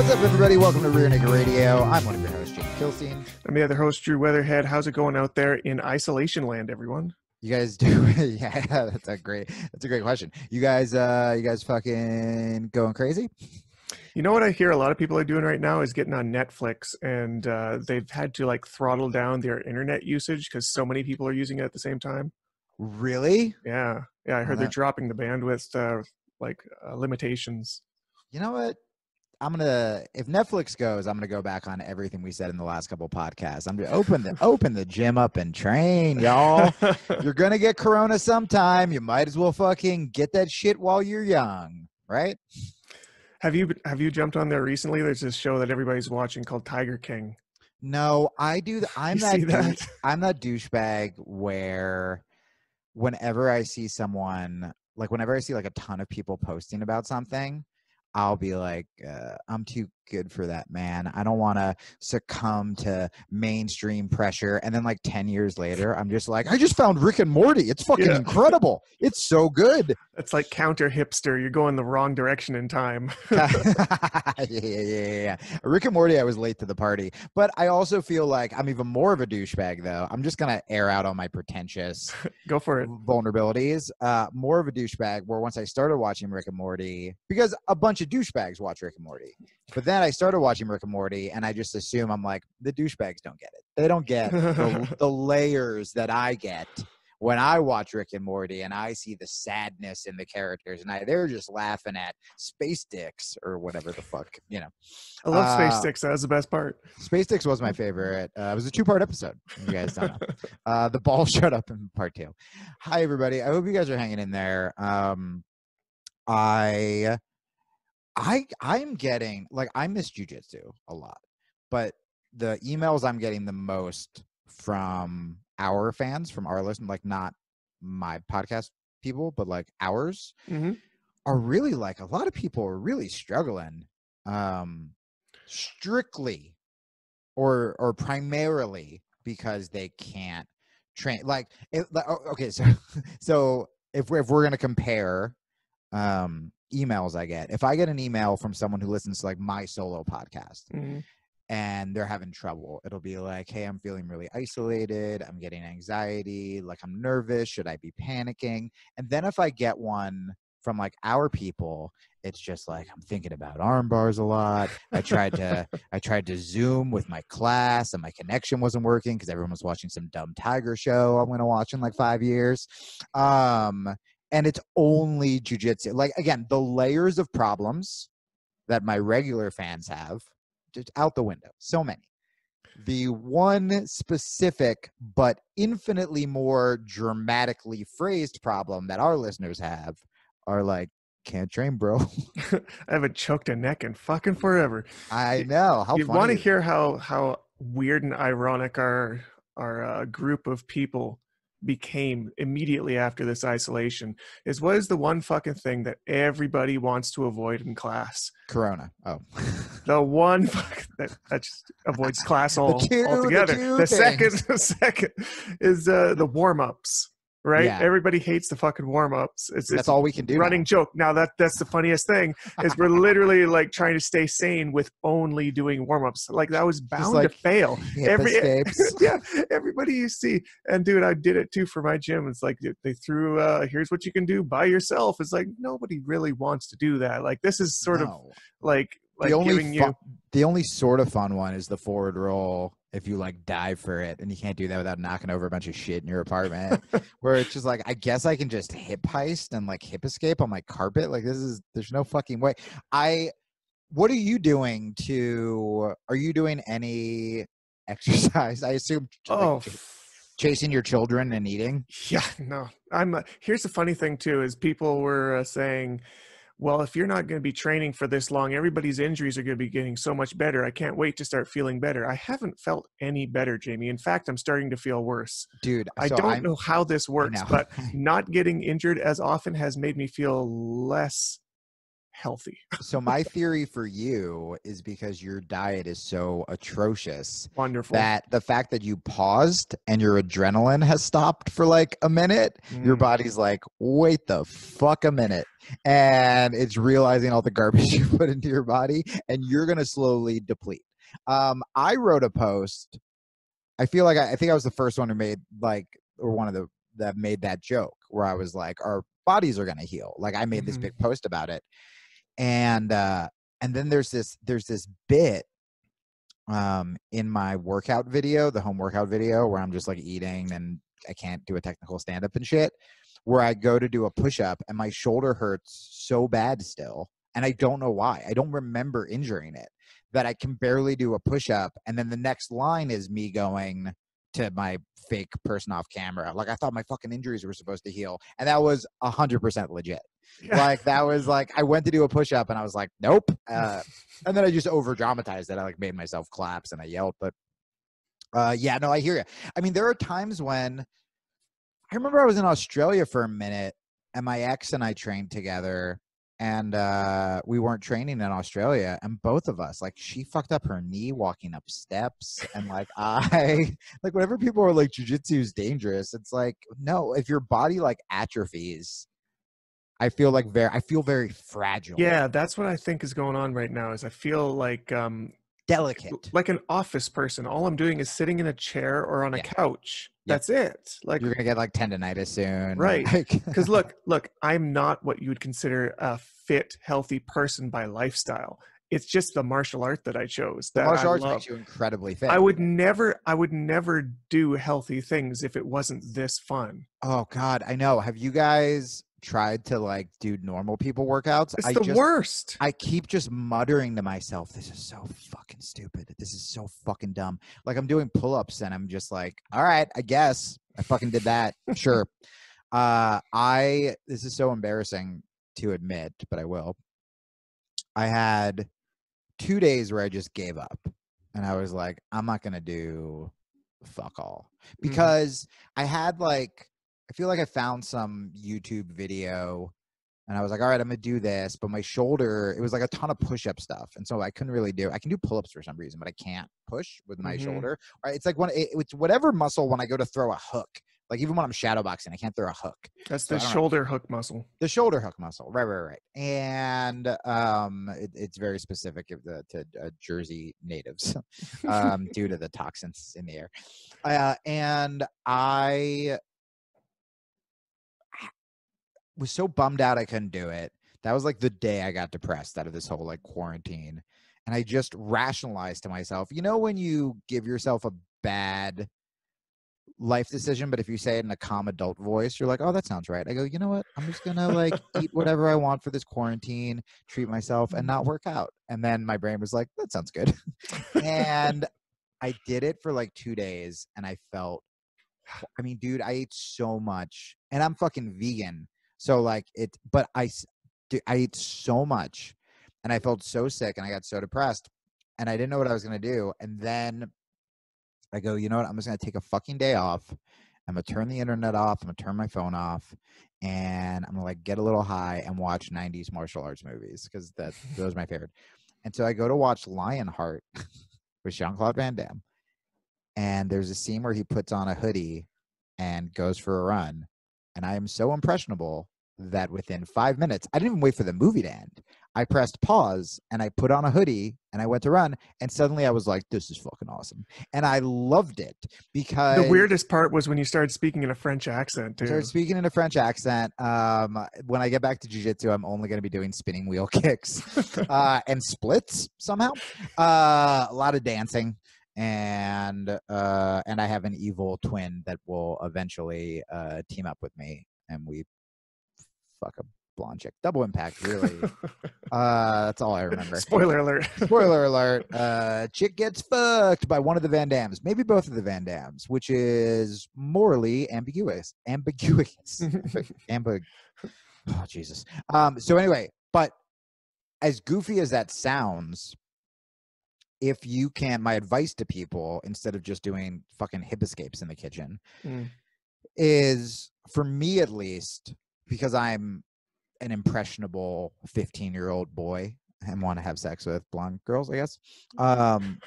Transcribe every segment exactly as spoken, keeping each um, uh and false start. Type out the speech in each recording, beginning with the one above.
What's up, everybody? Welcome to Rear Naked Radio. I'm one of your hosts, Jake Kilstein. I'm the other host, Drew Weatherhead. How's it going out there in isolation land, everyone? You guys do, yeah. That's a great. That's a great question. You guys, uh, you guys, fucking going crazy. You know what I hear a lot of people are doing right now is getting on Netflix, and uh, they've had to like throttle down their internet usage because so many people are using it at the same time. Really? Yeah, yeah. I heard they're dropping the bandwidth, uh, like uh, limitations. You know what? I'm gonna, if Netflix goes, I'm gonna go back on everything we said in the last couple of podcasts. I'm gonna open the open the gym up and train, y'all. You're gonna get corona sometime. You might as well fucking get that shit while you're young, right? Have you have you jumped on there recently? There's this show that everybody's watching called Tiger King. No, I do. The, I'm that, that. I'm that douchebag where whenever I see someone, like whenever I see like a ton of people posting about something, I'll be like, uh, I'm too good for that, man. I don't want to succumb to mainstream pressure. And then like ten years later, I'm just like, I just found Rick and Morty. It's fucking yeah. incredible. It's so good. It's like counter hipster. You're going the wrong direction in time. yeah, yeah, yeah, yeah. Rick and Morty, I was late to the party. But I also feel like I'm even more of a douchebag, though. I'm just going to air out on my pretentious Go for it. vulnerabilities. Uh, more of a douchebag where once I started watching Rick and Morty, because a bunch of douchebags watch Rick and Morty. But then I started watching Rick and Morty, and I just assume I'm like, the douchebags don't get it. They don't get the, the layers that I get when I watch Rick and Morty, and I see the sadness in the characters, and I, they're just laughing at space dicks or whatever the fuck, you know. I love uh, space dicks. That was the best part. Space dicks was my favorite. Uh, it was a two-part episode. You guys don't know. Uh, the ball shut up in part two. Hi, everybody. I hope you guys are hanging in there. Um, I... I I'm getting like I miss jiu-jitsu a lot, but the emails I'm getting the most from our fans, from our listeners, like not my podcast people, but like ours, mm-hmm. are really like a lot of people are really struggling, um, strictly or or primarily because they can't train. Like, it, like okay, so so if we're, if we're gonna compare, um. emails I get. If I get an email from someone who listens to like my solo podcast mm-hmm. and they're having trouble, it'll be like, hey, I'm feeling really isolated. I'm getting anxiety. Like I'm nervous. Should I be panicking? And then if I get one from like our people, it's just like, I'm thinking about arm bars a lot. I tried to, I tried to Zoom with my class and my connection wasn't working because everyone was watching some dumb tiger show I'm going to watch in like five years. Um, And it's only jiu-jitsu. Like, again, the layers of problems that my regular fans have, just out the window. So many. The one specific but infinitely more dramatically phrased problem that our listeners have are like, can't train, bro. I haven't choked a neck in fucking forever. I know. How funny. You want to hear how, how weird and ironic our, our uh, group of people became immediately after this isolation is what is the one fucking thing that everybody wants to avoid in class? Corona. Oh, the one fuck that, that just avoids class all the two, altogether. The, the second, the second is uh, the warm ups. Right? Yeah. Everybody hates the fucking warm ups. It's, that's it's all we can do. Running now. Joke. Now that that's the funniest thing is we're literally like trying to stay sane with only doing warm ups. Like that was bound like, to fail. Every yeah, everybody you see, and dude, I did it too for my gym. It's like they threw, uh, here's what you can do by yourself. It's like nobody really wants to do that. Like this is sort no. of like like the only giving you the only sort of fun one is the forward roll. If you like dive for it, and you can't do that without knocking over a bunch of shit in your apartment, where it's just like, I guess I can just hip heist and like hip escape on my carpet. Like this is, there's no fucking way. I, what are you doing to, are you doing any exercise? I assume oh, like, ch- chasing your children and eating. Yeah, no, I'm, uh, here's the funny thing too, is people were uh, saying, well, if you're not going to be training for this long, everybody's injuries are going to be getting so much better. I can't wait to start feeling better. I haven't felt any better, Jamie. In fact, I'm starting to feel worse. Dude, I so don't I'm, know how this works, but not getting injured as often has made me feel less healthy. So my theory for you is because your diet is so atrocious. Wonderful. That the fact that you paused and your adrenaline has stopped for like a minute, mm. your body's like, wait the fuck a minute. And it's realizing all the garbage you put into your body and you're going to slowly deplete. Um, I wrote a post. I feel like I, I think I was the first one who made like, or one of the, that made that joke where I was like, our bodies are going to heal. Like I made this mm-hmm. big post about it. And, uh, and then there's this, there's this bit, um, in my workout video, the home workout video where I'm just like eating and I can't do a technical stand up and shit, where I go to do a push up and my shoulder hurts so bad still. And I don't know why. I don't remember injuring it, that I can barely do a push up. And then the next line is me going to my fake person off camera. Like I thought my fucking injuries were supposed to heal. And that was a hundred percent legit. Yeah. Like that was like, I went to do a push up and I was like, nope. Uh, and then I just over dramatized it. I like made myself collapse and I yelled, but uh, yeah, no, I hear you. I mean, there are times when I remember I was in Australia for a minute and my ex and I trained together and uh, we weren't training in Australia, and both of us, like, she fucked up her knee walking up steps, and, like, I, like, whenever people are like, jiu-jitsu is dangerous, it's like, no, if your body, like, atrophies, I feel, like, very, I feel very fragile. Yeah, that's what I think is going on right now, is I feel like, um, delicate. Like an office person. All I'm doing is sitting in a chair or on a yeah. couch. Yep. That's it. Like you're going to get like tendonitis soon. Right. Because like look, look, I'm not what you would consider a fit, healthy person by lifestyle. It's just the martial art that I chose. That the martial I arts love. Makes you incredibly fit. I would never, I would never do healthy things if it wasn't this fun. Oh God, I know. Have you guys tried to like do normal people workouts? It's I the just, worst. I keep just muttering to myself, this is so fucking stupid. This is so fucking dumb. Like I'm doing pull-ups and I'm just like, all right, I guess I fucking did that. Sure. Uh, I, this is so embarrassing to admit, but I will. I had two days where I just gave up and I was like, I'm not going to do fuck all because mm. I had like, I feel like I found some YouTube video and I was like, all right, I'm gonna do this. But my shoulder, it was like a ton of push-up stuff. And so I couldn't really do, I can do pull-ups for some reason, but I can't push with my mm-hmm. shoulder. It's like when it, it's whatever muscle when I go to throw a hook, like even when I'm shadowboxing, I can't throw a hook. That's so the shoulder know. hook muscle. The shoulder hook muscle, right, right, right. And um, it, it's very specific to, to uh, Jersey natives um, due to the toxins in the air. Uh, and I... was so bummed out I couldn't do it. That was like the day I got depressed out of this whole like quarantine. And I just rationalized to myself, you know, when you give yourself a bad life decision, but if you say it in a calm adult voice, you're like, oh, that sounds right. I go, you know what? I'm just going to like eat whatever I want for this quarantine, treat myself and not work out. And then my brain was like, that sounds good. And I did it for like two days and I felt, I mean, dude, I ate so much and I'm fucking vegan. So like it, but I, I ate so much and I felt so sick and I got so depressed and I didn't know what I was going to do. And then I go, you know what? I'm just going to take a fucking day off. I'm going to turn the internet off. I'm going to turn my phone off and I'm going to like get a little high and watch nineties martial arts movies because that those are my favorite. And so I go to watch Lionheart with Jean-Claude Van Damme. And there's a scene where he puts on a hoodie and goes for a run. And I am so impressionable that within five minutes, I didn't even wait for the movie to end. I pressed pause and I put on a hoodie and I went to run. And suddenly I was like, this is fucking awesome. And I loved it because. The weirdest part was when you started speaking in a French accent, too. I started speaking in a French accent. Um, when I get back to jiu-jitsu, I'm only going to be doing spinning wheel kicks uh, and splits somehow. Uh, a lot of dancing. And uh, and I have an evil twin that will eventually uh, team up with me, and we fuck a blonde chick. Double impact, really. uh, that's all I remember. Spoiler alert. Spoiler alert. Uh, chick gets fucked by one of the Van Dams, maybe both of the Van Dams, which is morally ambiguous. Ambiguous. Ambig. Oh Jesus. Um. So anyway, but as goofy as that sounds. If you can, my advice to people, instead of just doing fucking hip escapes in the kitchen, mm. is for me at least, because I'm an impressionable fifteen-year-old boy and want to have sex with blonde girls, I guess. Um,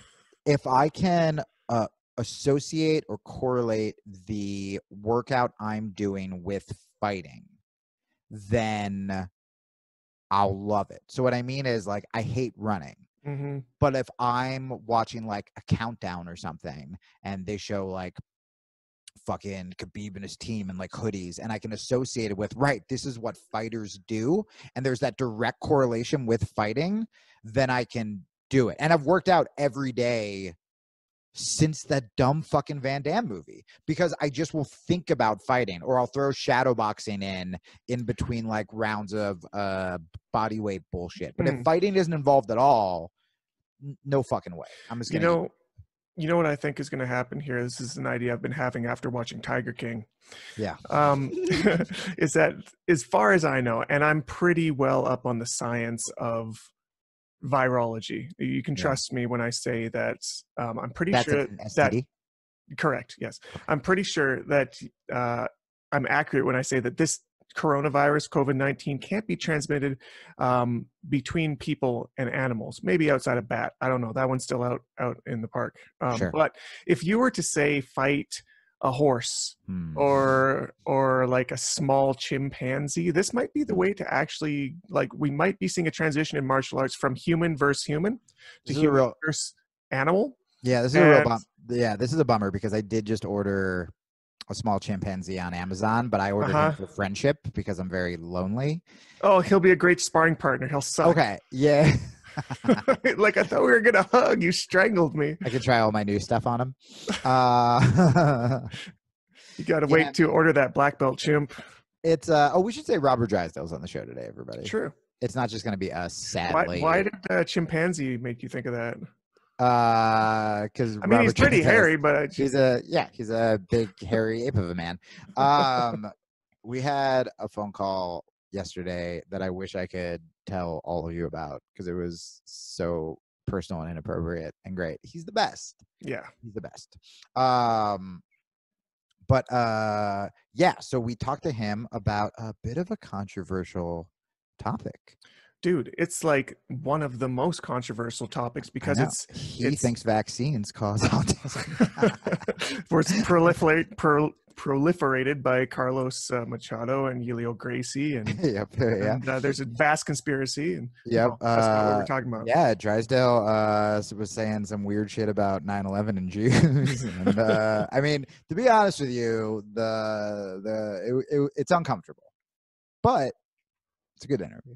if I can uh, associate or correlate the workout I'm doing with fighting, then I'll love it. So what I mean is, like, I hate running. Mm-hmm. But if I'm watching, like, a countdown or something, and they show, like, fucking Khabib and his team in, like, hoodies, and I can associate it with, right, this is what fighters do, and there's that direct correlation with fighting, then I can do it. And I've worked out every day since that dumb fucking Van Damme movie, because I just will think about fighting, or I'll throw shadow boxing in in between, like, rounds of uh body weight bullshit. But mm. if fighting isn't involved at all, n- no fucking way. I'm just gonna, you know, you know what I think is going to happen here. This is an idea I've been having after watching Tiger King. Yeah. Um, is that, as far as I know, and I'm pretty well up on the science of virology. You can trust yeah. me when I say that. Um, I'm pretty That's sure an S T D? That. Correct. Yes. I'm pretty sure that uh, I'm accurate when I say that this coronavirus, COVID nineteen, can't be transmitted um, between people and animals, maybe outside of bat. I don't know. That one's still out out in the park. Um, sure. But if you were to, say, fight a horse hmm. or or like a small chimpanzee, this might be the way to actually, like, we might be seeing a transition in martial arts from human versus human to human real, versus animal. Yeah, this is and, a real bum- Yeah, this is a bummer, because I did just order a small chimpanzee on Amazon, but I ordered uh-huh. him for friendship because I'm very lonely. Oh, he'll be a great sparring partner. He'll suck. Okay. Yeah. Like, I thought we were going to hug. You strangled me. I could try all my new stuff on him. Uh, you got to yeah. wait to order that black belt chimp. It's, uh, oh, we should say Robert Drysdale's on the show today, everybody. True. It's not just going to be us, sadly. Why, why did uh, chimpanzee make you think of that? Uh, because I mean, Robert he's pretty Drysdale, hairy, but he's a yeah, he's a big hairy ape of a man. Um, we had a phone call yesterday that I wish I could tell all of you about, because it was so personal and inappropriate and great. He's the best. Yeah, he's the best. Um, but uh, yeah. So we talked to him about a bit of a controversial topic. Dude, it's like one of the most controversial topics, because it's he it's, thinks vaccines cause autism. Where it's proliferate, pro, proliferated by Carlos uh, Machado and Hélio Gracie, and, yep, yeah. and uh, there's a vast conspiracy. And yep, no, that's not what we're talking about. Uh, yeah, Drysdale uh, was saying some weird shit about nine eleven and Jews. And, uh, I mean, to be honest with you, the the it, it, it's uncomfortable, but it's a good interview.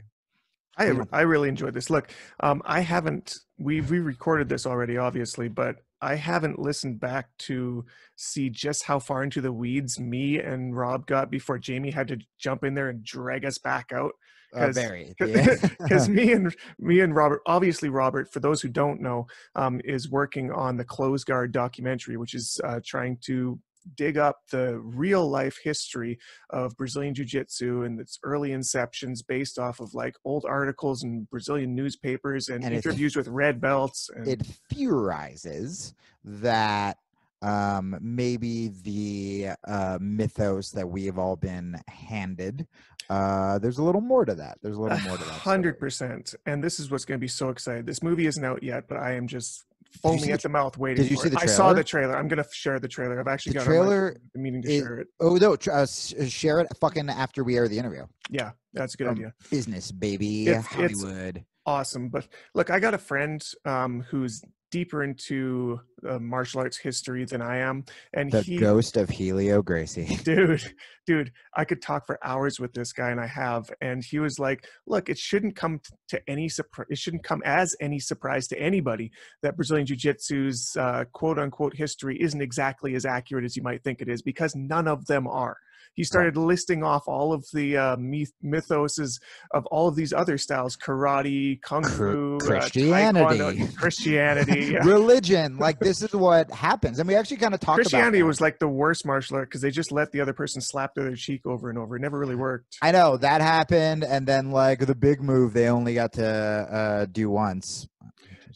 I I really enjoyed this. Look, um, I haven't, we we recorded this already, obviously, but I haven't listened back to see just how far into the weeds me and Rob got before Jamie had to jump in there and drag us back out. Because uh, me and me and Robert, obviously Robert, for those who don't know, um, is working on the Close Guard documentary, which is uh, trying to dig up the real life history of Brazilian Jiu-Jitsu and its early inceptions, based off of like old articles and Brazilian newspapers and, and interviews it, with red belts. And it theorizes that um, maybe the uh, mythos that we have all been handed, uh, there's a little more to that. There's a little more to that. one hundred percent. And this is what's going to be so exciting. This movie isn't out yet, but I am just foaming at the mouth waiting did you for see it. The I saw the trailer. I'm going to share the trailer. I've actually the got trailer my, meaning to is, share it. Oh, no. Uh, share it fucking after we air the interview. Yeah, that's a good um, idea. Business, baby. It's, Hollywood. It's awesome. But look, I got a friend um, who's deeper into uh, martial arts history than I am. And the he, ghost of Hélio Gracie. Dude, dude, I could talk for hours with this guy, and I have. And he was like, look, it shouldn't come to any surprise. It shouldn't come as any surprise to anybody that Brazilian Jiu-Jitsu's uh, quote unquote history isn't exactly as accurate as you might think it is, because none of them are. He started listing off all of the uh, myth- mythoses of all of these other styles: karate, kung fu, Christianity, uh, taekwondo, Christianity, yeah. religion. Like, this is what happens. And we actually kind of talked Christianity about Christianity was like the worst martial art, because they just let the other person slap their cheek over and over. It never really worked. I know that happened. And then, like, the big move, they only got to uh, do once.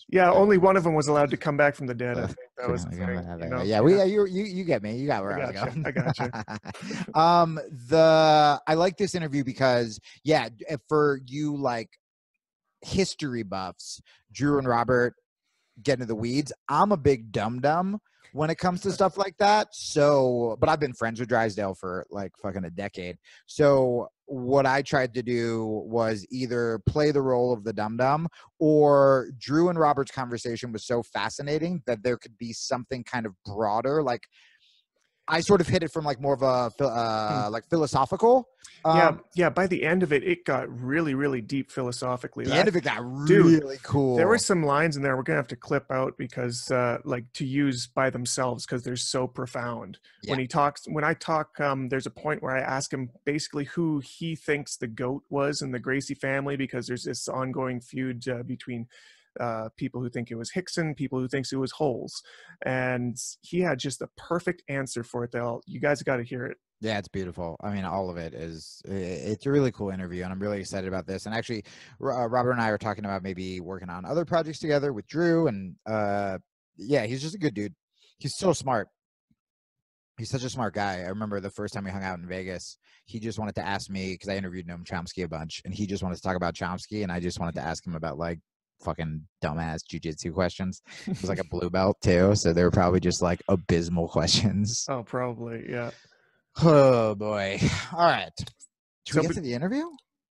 Yeah, only one of them was allowed to come back from the dead. I think that was the thing, you know? Yeah, we, yeah, you, you, you get me. You got where I, I got you. I got you. um, the I like this interview because, yeah, for you like history buffs, Drew and Robert get into the weeds. I'm a big dum dum when it comes to stuff like that. So, but I've been friends with Drysdale for like fucking a decade. So what I tried to do was either play the role of the dum-dum, or Drew and Robert's conversation was so fascinating that there could be something kind of broader. Like I sort of hit it from like more of a uh, like philosophical. Um, yeah. Yeah. By the end of it, it got really, really deep philosophically. The that, end of it got really dude, cool. There were some lines in there we're going to have to clip out because uh, like to use by themselves because they're so profound. Yeah. When he talks, when I talk, um, there's a point where I ask him basically who he thinks the GOAT was in the Gracie family, because there's this ongoing feud uh, between uh people who think it was Rickson, people who thinks it was Holes, and he had just the perfect answer for it. They'll you guys got to hear it. Yeah, it's beautiful. I mean, all of it is, it's a really cool interview, and I'm really excited about this. And actually, uh, Robert and I are talking about maybe working on other projects together with Drew, and uh yeah, he's just a good dude. He's so smart. He's such a smart guy. I remember the first time we hung out in Vegas, he just wanted to ask me, because I interviewed Noam Chomsky a bunch, and he just wanted to talk about Chomsky, and I just wanted to ask him about like fucking dumbass jiu-jitsu questions. It was like a blue belt too, so they were probably just like abysmal questions. Oh, probably. Yeah. Oh boy. All right, should so, we get to the interview?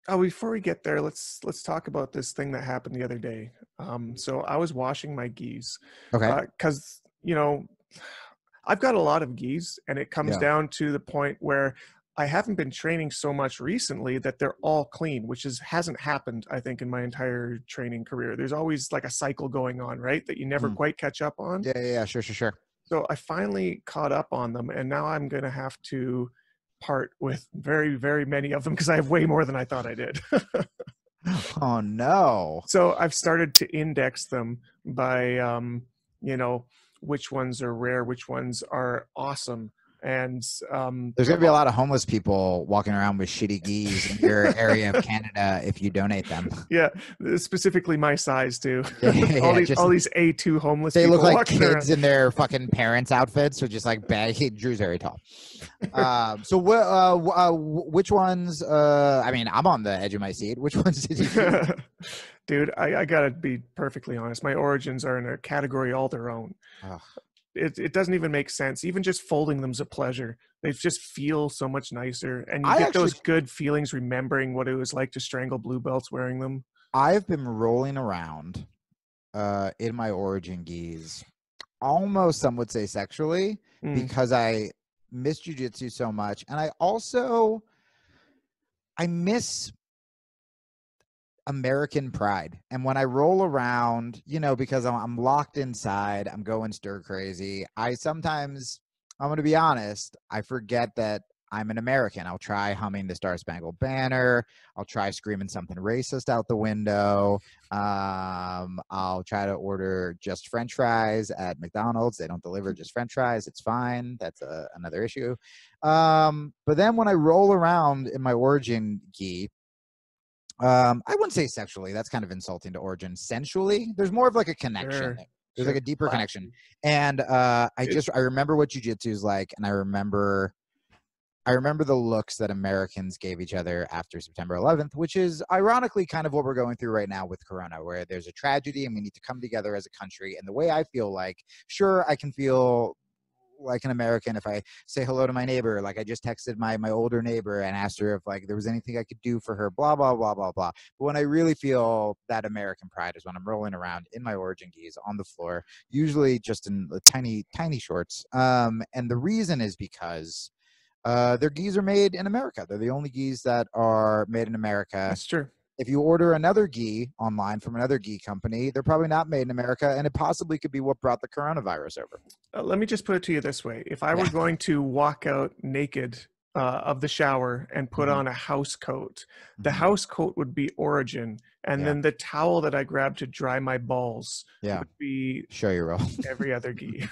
Oh, before we get there, let's let's talk about this thing that happened the other day. Um so I was washing my gis, okay, because uh, you know, I've got a lot of gis, and it comes yeah. down to the point where I haven't been training so much recently that they're all clean, which is, hasn't happened, I think, in my entire training career. There's always like a cycle going on, right? That you never mm. quite catch up on. Yeah, yeah, yeah, sure, sure, sure. So I finally caught up on them, and now I'm going to have to part with very, very many of them because I have way more than I thought I did. Oh, no. So I've started to index them by, um, you know, which ones are rare, which ones are awesome. And um there's gonna be a lot of homeless people walking around with shitty gis in your area of Canada if you donate them. Yeah, specifically my size too. Yeah, yeah, all, yeah, these, just, all these A two homeless they people look like kids around in their fucking parents' outfits, or just like baggy. Drew's very tall. Um so what uh, uh which ones uh I mean, I'm on the edge of my seat. Which ones did you dude i i gotta be perfectly honest, my origins are in a category all their own. Ugh. It, it doesn't even make sense. Even just folding them's a pleasure. They just feel so much nicer, and you I get actually, those good feelings remembering what it was like to strangle blue belts wearing them. I've been rolling around uh, in my origin gis, almost some would say sexually, mm. because I miss jiu-jitsu so much, and I also I miss American pride. And when I roll around, you know, because I'm, I'm locked inside, I'm going stir crazy, I sometimes, I'm going to be honest, I forget that I'm an American. I'll try humming the Star Spangled Banner. I'll try screaming something racist out the window. Um, I'll try to order just French fries at McDonald's. They don't deliver just French fries. It's fine. That's a, another issue. Um, but then when I roll around in my origin gi, Um, I wouldn't say sexually. That's kind of insulting to origin. Sensually, there's more of like a connection. Sure, there's sure. like a deeper wow. connection. And uh, I just I remember what jiu-jitsu is like, and I remember I remember the looks that Americans gave each other after September eleventh, which is ironically kind of what we're going through right now with Corona, where there's a tragedy and we need to come together as a country. And the way I feel like, sure, I can feel like an American if I say hello to my neighbor. Like I just texted my my older neighbor and asked her if like there was anything I could do for her, blah blah blah blah blah. But when I really feel that American pride is when I'm rolling around in my origin gis on the floor, usually just in the tiny tiny shorts. Um and the reason is because uh their gis are made in America. They're the only gis that are made in America. That's true. If you order another gi online from another gi company, they're probably not made in America, and it possibly could be what brought the coronavirus over. Uh, let me just put it to you this way. If I were yeah. going to walk out naked uh, of the shower and put mm-hmm. on a house coat, the mm-hmm. house coat would be origin, and yeah. then the towel that I grabbed to dry my balls yeah. would be show your roll. Every other gi.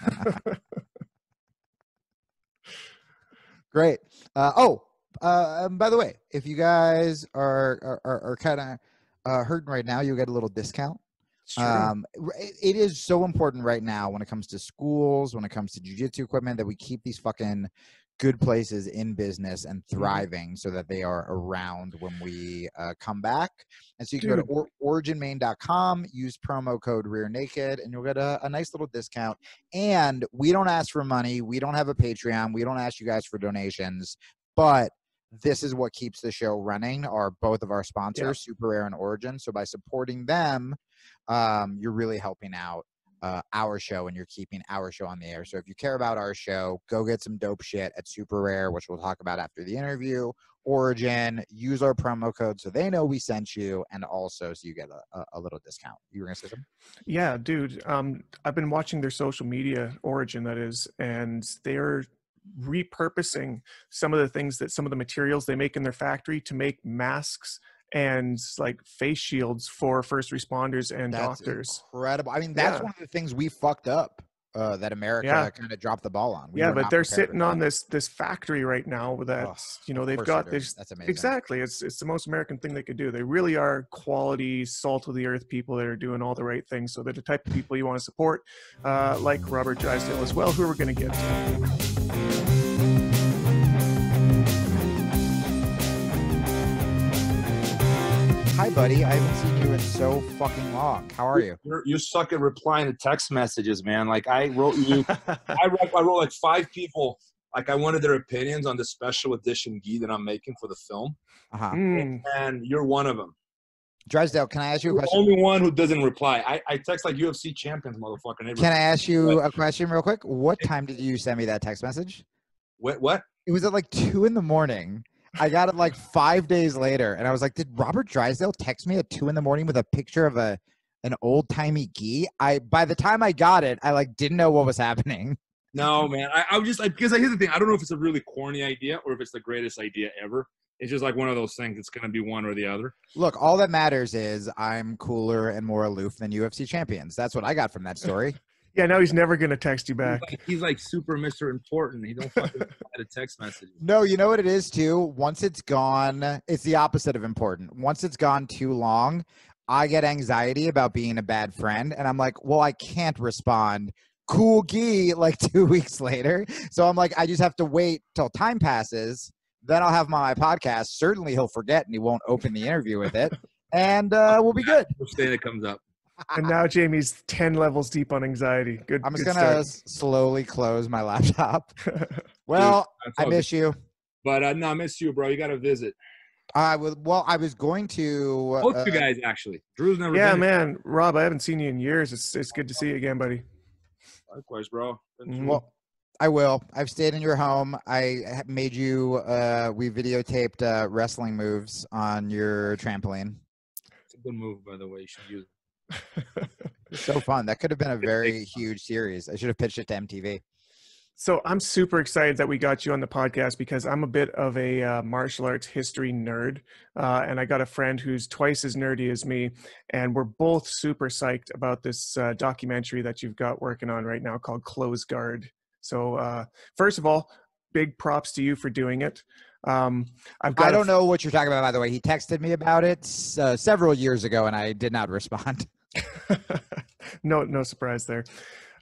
Great. Uh, oh. Uh, and by the way, if you guys are are, are, are kind of uh, hurting right now, you'll get a little discount Um, it is so important right now when it comes to schools, when it comes to jiu-jitsu equipment, that we keep these fucking good places in business and thriving so that they are around when we uh, come back. And so you can Dude. go to or origin main dot com, use promo code Rear Naked, and you'll get a, a nice little discount. And we don't ask for money. We don't have a Patreon. We don't ask you guys for donations, but this is what keeps the show running, are both of our sponsors, yeah. Super Rare and Origin. So by supporting them, um, you're really helping out uh, our show, and you're keeping our show on the air. So if you care about our show, go get some dope shit at Super Rare, which we'll talk about after the interview. Origin, use our promo code so they know we sent you, and also so you get a, a little discount. You were gonna say something? Yeah, dude. Um, I've been watching their social media, Origin, that is, and they're repurposing some of the things that some of the materials they make in their factory to make masks and like face shields for first responders and that's doctors. Incredible. I mean, that's yeah. one of the things we fucked up uh, that America yeah. kind of dropped the ball on. We yeah, but they're sitting on this this factory right now that, oh, you know, they've got this. That's amazing. Exactly. It's, it's the most American thing they could do. They really are quality, salt of the earth people that are doing all the right things. So they're the type of people you want to support, uh, like Robert Drysdale as well, who we're going to get to. Hi, buddy. I haven't seen you in so fucking long. How are you? You're, you suck at replying to text messages, man. Like, I wrote you, I, wrote, I wrote like five people. Like, I wanted their opinions on the special edition gi that I'm making for the film. Uh-huh. Mm. And you're one of them. Drysdale, can I ask you a you're question? The only one who doesn't reply. I, I text like U F C champions, motherfucker. Can reply. I ask you a question real quick? What time did you send me that text message? What? What? It was at like two in the morning. I got it like five days later, and I was like, did Robert Drysdale text me at two in the morning with a picture of a an old-timey gi? I by the time I got it, I like didn't know what was happening. No, man. I, I was just like, because here's the thing. I don't know if it's a really corny idea or if it's the greatest idea ever. It's just like one of those things. It's going to be one or the other. Look, all that matters is I'm cooler and more aloof than U F C champions. That's what I got from that story. Yeah, no, he's never going to text you back. He's like, he's like super Mister Important. He don't fucking get a text message. No, you know what it is, too? Once it's gone, it's the opposite of important. Once it's gone too long, I get anxiety about being a bad friend. And I'm like, well, I can't respond. Cool gi, like two weeks later. So I'm like, I just have to wait till time passes. Then I'll have my podcast. Certainly he'll forget, and he won't open the interview with it. And uh, we'll be good. First day that comes up. And now Jamie's ten levels deep on anxiety. Good. I'm just good gonna start. slowly close my laptop. Well, Dude, I miss you. But uh, no, I miss you, bro. You got to visit. I was well. I was going to uh, both you guys actually. Drew's never. Yeah, been man, here. Rob. I haven't seen you in years. It's it's good to see you again, buddy. Likewise, bro. Mm-hmm. Well, I will. I've stayed in your home. I made you. Uh, we videotaped uh, wrestling moves on your trampoline. It's a good move, by the way. You should use it. So fun. That could have been a very huge series. I should have pitched it to M T V. So I'm super excited that we got you on the podcast because I'm a bit of a uh, martial arts history nerd. Uh, and I got a friend who's twice as nerdy as me. And we're both super psyched about this uh, documentary that you've got working on right now called Close Guard. So uh, first of all, big props to you for doing it. Um, I've got I don't know what you're talking about, by the way. He texted me about it uh, several years ago, and I did not respond. no, no surprise there.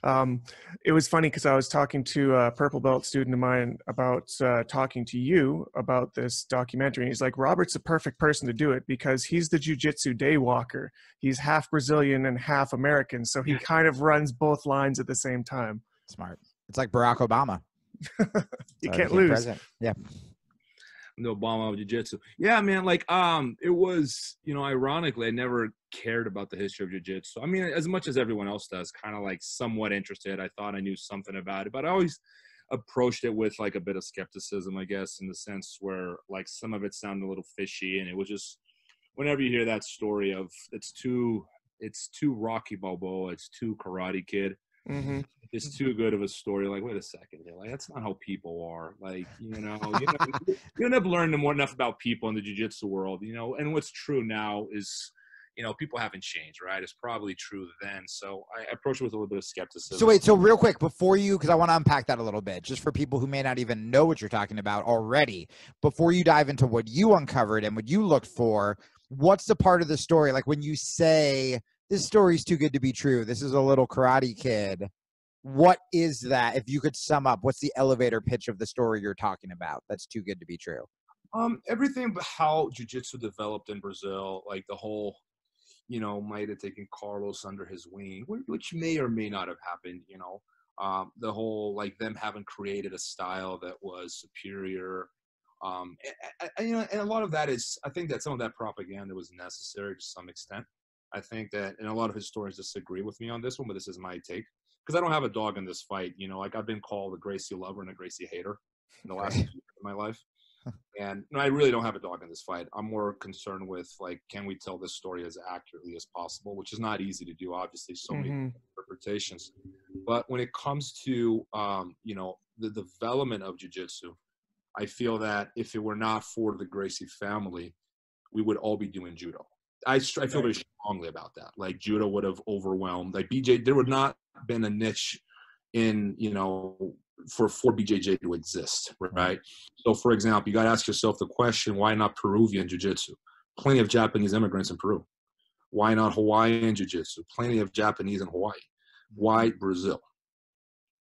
Um, it was funny because I was talking to a purple belt student of mine about uh, talking to you about this documentary. And he's like, Robert's the perfect person to do it because he's the jiu-jitsu day walker. He's half Brazilian and half American. So he kind of runs both lines at the same time. Smart. It's like Barack Obama. You can't lose. President. Yeah. No Obama of jiu-jitsu. Yeah, man, like, um, it was, you know, ironically, I never cared about the history of jiu-jitsu. I mean, as much as everyone else does, kind of like somewhat interested. I thought I knew something about it, but I always approached it with like a bit of skepticism, I guess, in the sense where like some of it sounded a little fishy. And it was just, whenever you hear that story of it's too, it's too Rocky Balboa, it's too Karate Kid. Mm-hmm. It's too good of a story. Like, wait a second here. Like, that's not how people are. Like, you know, you, know you end up learning more enough about people in the jiu-jitsu world, you know, and what's true now is, you know, people haven't changed, right? It's probably true then. So I approach it with a little bit of skepticism. So wait, so real quick before you, because I want to unpack that a little bit, just for people who may not even know what you're talking about already, before you dive into what you uncovered and what you looked for, what's the part of the story? Like when you say this story's too good to be true. This is a little Karate Kid. What is that? If you could sum up, what's the elevator pitch of the story you're talking about that's too good to be true? Um, everything but how jiu-jitsu developed in Brazil, like the whole, you know, Maeda taking Carlos under his wing, which may or may not have happened, you know. Um, the whole, like, them having created a style that was superior. Um, and, and, you know, and a lot of that is, I think that some of that propaganda was necessary to some extent. I think that, and a lot of historians disagree with me on this one, but this is my take. Because I don't have a dog in this fight, you know. Like, I've been called a Gracie lover and a Gracie hater in the last few years of my life. And no, I really don't have a dog in this fight. I'm more concerned with, like, can we tell this story as accurately as possible, which is not easy to do, obviously, so mm-hmm. many interpretations. But when it comes to, um, you know, the development of jiu-jitsu, I feel that if it were not for the Gracie family, we would all be doing judo. I, I feel very strongly about that. Like, judo would have overwhelmed, like, B J, there would not have been a niche in, you know, for, for B J J to exist, right? So, for example, you got to ask yourself the question, why not Peruvian jiu-jitsu? Plenty of Japanese immigrants in Peru. Why not Hawaiian jiu-jitsu? Plenty of Japanese in Hawaii. Why Brazil?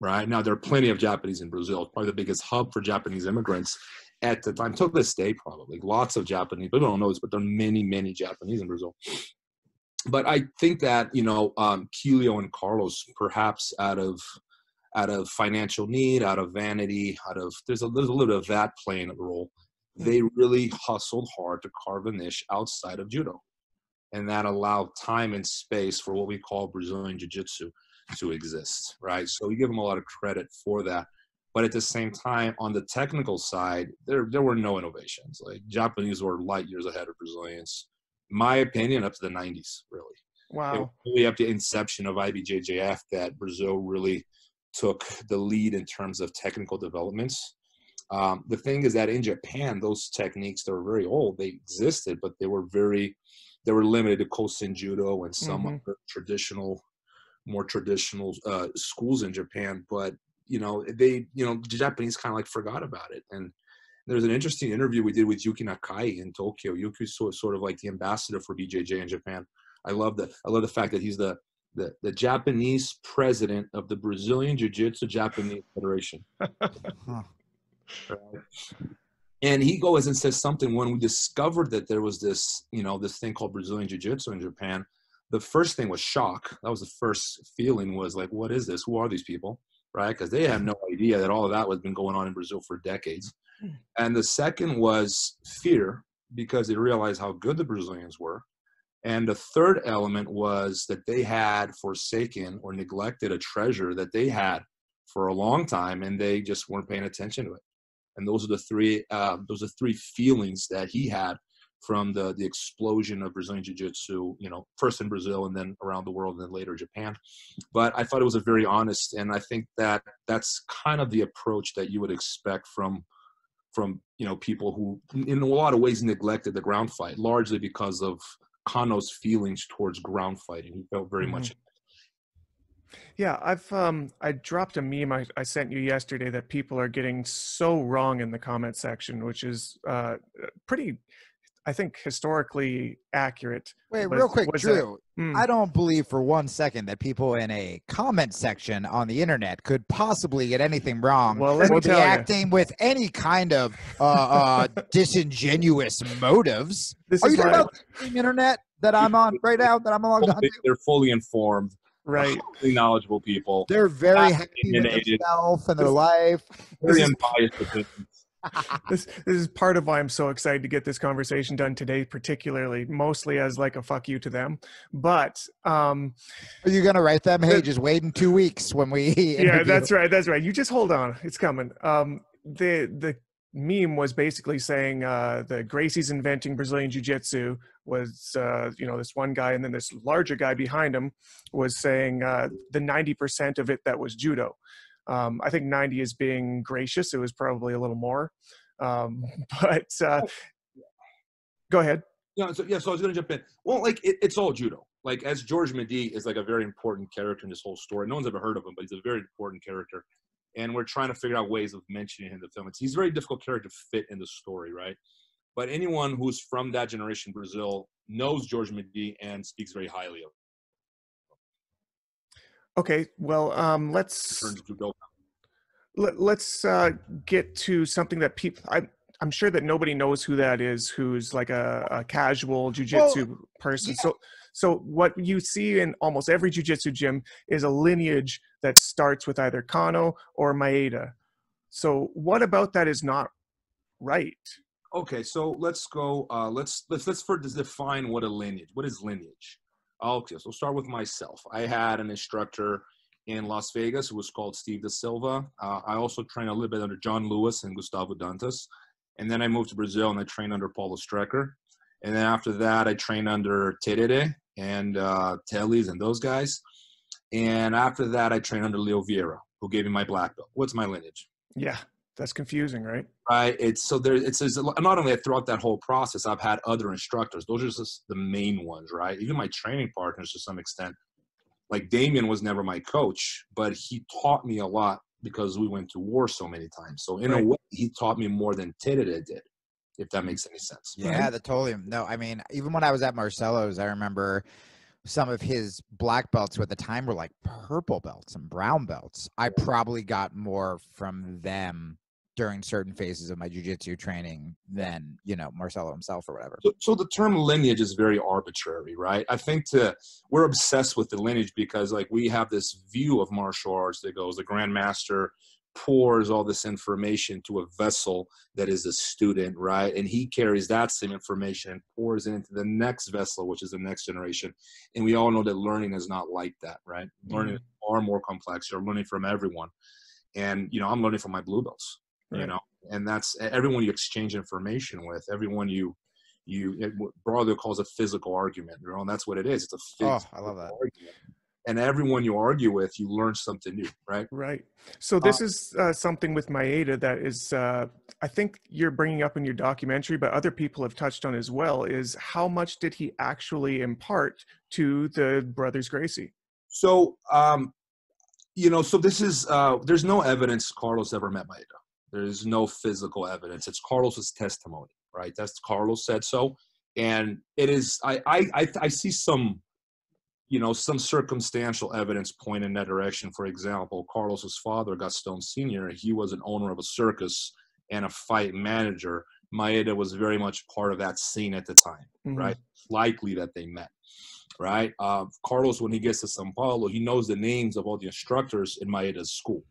Right? Now, there are plenty of Japanese in Brazil. It's probably the biggest hub for Japanese immigrants at the time, till this day, probably. Lots of Japanese. People don't know this, but there are many, many Japanese in Brazil. But I think that, you know, um, Hélio and Carlos, perhaps out of out of financial need, out of vanity, out of, there's a, there's a little bit of that playing a role. They really hustled hard to carve a niche outside of judo. And that allowed time and space for what we call Brazilian Jiu-Jitsu to exist, right? So we give them a lot of credit for that. But at the same time, on the technical side, there there were no innovations. Like, Japanese were light years ahead of Brazilians, my opinion, up to the nineties, really. Wow. It was really up to the inception of I B J J F that Brazil really took the lead in terms of technical developments. Um, the thing is that in Japan, those techniques that were very old, they existed, but they were very, they were limited to Kosen Judo and some mm-hmm. other traditional, more traditional uh, schools in Japan. But, you know, they, you know, the Japanese kind of like forgot about it. And there's an interesting interview we did with Yuki Nakai in Tokyo. Yuki's sort of like the ambassador for B J J in Japan. I love the, I love the fact that he's the, The, the Japanese president of the Brazilian Jiu-Jitsu Japanese Federation. Huh. And he goes and says something, when we discovered that there was this, you know, this thing called Brazilian Jiu-Jitsu in Japan, the first thing was shock. That was the first feeling, was like, what is this? Who are these people, right? Because they have no idea that all of that was been going on in Brazil for decades. And the second was fear, because they realized how good the Brazilians were. And the third element was that they had forsaken or neglected a treasure that they had for a long time, and they just weren't paying attention to it. And those are the three, uh, those are three feelings that he had from the, the explosion of Brazilian Jiu-Jitsu, you know, first in Brazil and then around the world and then later Japan. But I thought it was a very honest, and I think that that's kind of the approach that you would expect from from, you know, people who in a lot of ways neglected the ground fight, largely because of Kano's feelings towards ground fighting. He felt very mm-hmm. much. Yeah, I've um, I dropped a meme I, I sent you yesterday that people are getting so wrong in the comment section, which is uh, pretty, I think, historically accurate. Wait, was, real quick, Drew. That, mm. I don't believe for one second that people in a comment section on the internet could possibly get anything wrong. Well, let me tell you. Acting with any kind of uh, uh, disingenuous motives. This Are is you talking about the internet that I'm on right now? That I'm logged on to? They're fully informed, right? Fully knowledgeable people. They're very happy with themselves and their life. Very unbiased. this, this is part of why I'm so excited to get this conversation done today, particularly, mostly as like a fuck you to them. But um, are you gonna write them? Hey, the, just wait in two weeks when we. Yeah, that's right. That's right. You just hold on. It's coming. Um, the the meme was basically saying uh, that Gracie's inventing Brazilian Jiu-Jitsu was uh, you know, this one guy, and then this larger guy behind him was saying uh, the ninety percent of it that was judo. Um, I think ninety is being gracious. It was probably a little more, um, but uh, go ahead. Yeah, so, yeah, so I was going to jump in. Well, like, it, it's all judo. Like, as George Midi is like a very important character in this whole story. No one's ever heard of him, but he's a very important character. And we're trying to figure out ways of mentioning him in the film. It's, he's a very difficult character to fit in the story, right? But anyone who's from that generation in Brazil knows George Midi and speaks very highly of him. Okay, well, um, let's let, let's uh, get to something that people. I, I'm sure that nobody knows who that is. Who's like a, a casual jiu-jitsu well, person. Yeah. So, so what you see in almost every jiu-jitsu gym is a lineage that starts with either Kano or Maeda. So, what about that is not right? Okay, so let's go. Uh, let's let's let's first define what a lineage. What is lineage? Okay, so start with myself. I had an instructor in Las Vegas who was called Steve Da Silva. Uh, I also trained a little bit under John Lewis and Gustavo Dantas. And then I moved to Brazil and I trained under Paulo Strecker. And then after that, I trained under Terere and uh, Teles and those guys. And after that, I trained under Leo Vieira, who gave me my black belt. What's my lineage? Yeah, that's confusing, right? Right. It's so there. It's, it's not only throughout that whole process, I've had other instructors. Those are just the main ones, right? Even my training partners to some extent. Like Damien was never my coach, but he taught me a lot because we went to war so many times. So in right. a way, he taught me more than Terere did, if that makes any sense. Right? Yeah, that totally. No, I mean, even when I was at Marcello's, I remember some of his black belts who at the time were like purple belts and brown belts. I probably got more from them during certain phases of my jiu-jitsu training than, you know, Marcello himself or whatever. So, so the term lineage is very arbitrary, right? I think to, we're obsessed with the lineage because, like, we have this view of martial arts that goes, the grandmaster pours all this information to a vessel that is a student, right? And he carries that same information and pours it into the next vessel, which is the next generation. And we all know that learning is not like that, right? Mm-hmm. Learning is far more complex. You're learning from everyone. And, you know, I'm learning from my blue belts, right. You know, and that's everyone you exchange information with, everyone you, you, it, what Brodeur calls a physical argument, you know, and that's what it is. It's a physical oh, I love that. argument. And everyone you argue with, you learn something new, right? Right. So this uh, is uh, something with Maeda that is, uh, I think you're bringing up in your documentary, but other people have touched on as well, is how much did he actually impart to the brothers Gracie? So, um, you know, so this is, uh, there's no evidence Carlos ever met Maeda. There's no physical evidence. It's Carlos's testimony, right? That's Carlos said so. And it is, I, I, I, I see some, you know, some circumstantial evidence point in that direction. For example, Carlos's father, Gaston Senior, he was an owner of a circus and a fight manager. Maeda was very much part of that scene at the time, mm-hmm. right? Likely that they met, right? Uh, Carlos, when he gets to Sao Paulo, he knows the names of all the instructors in Maeda's school.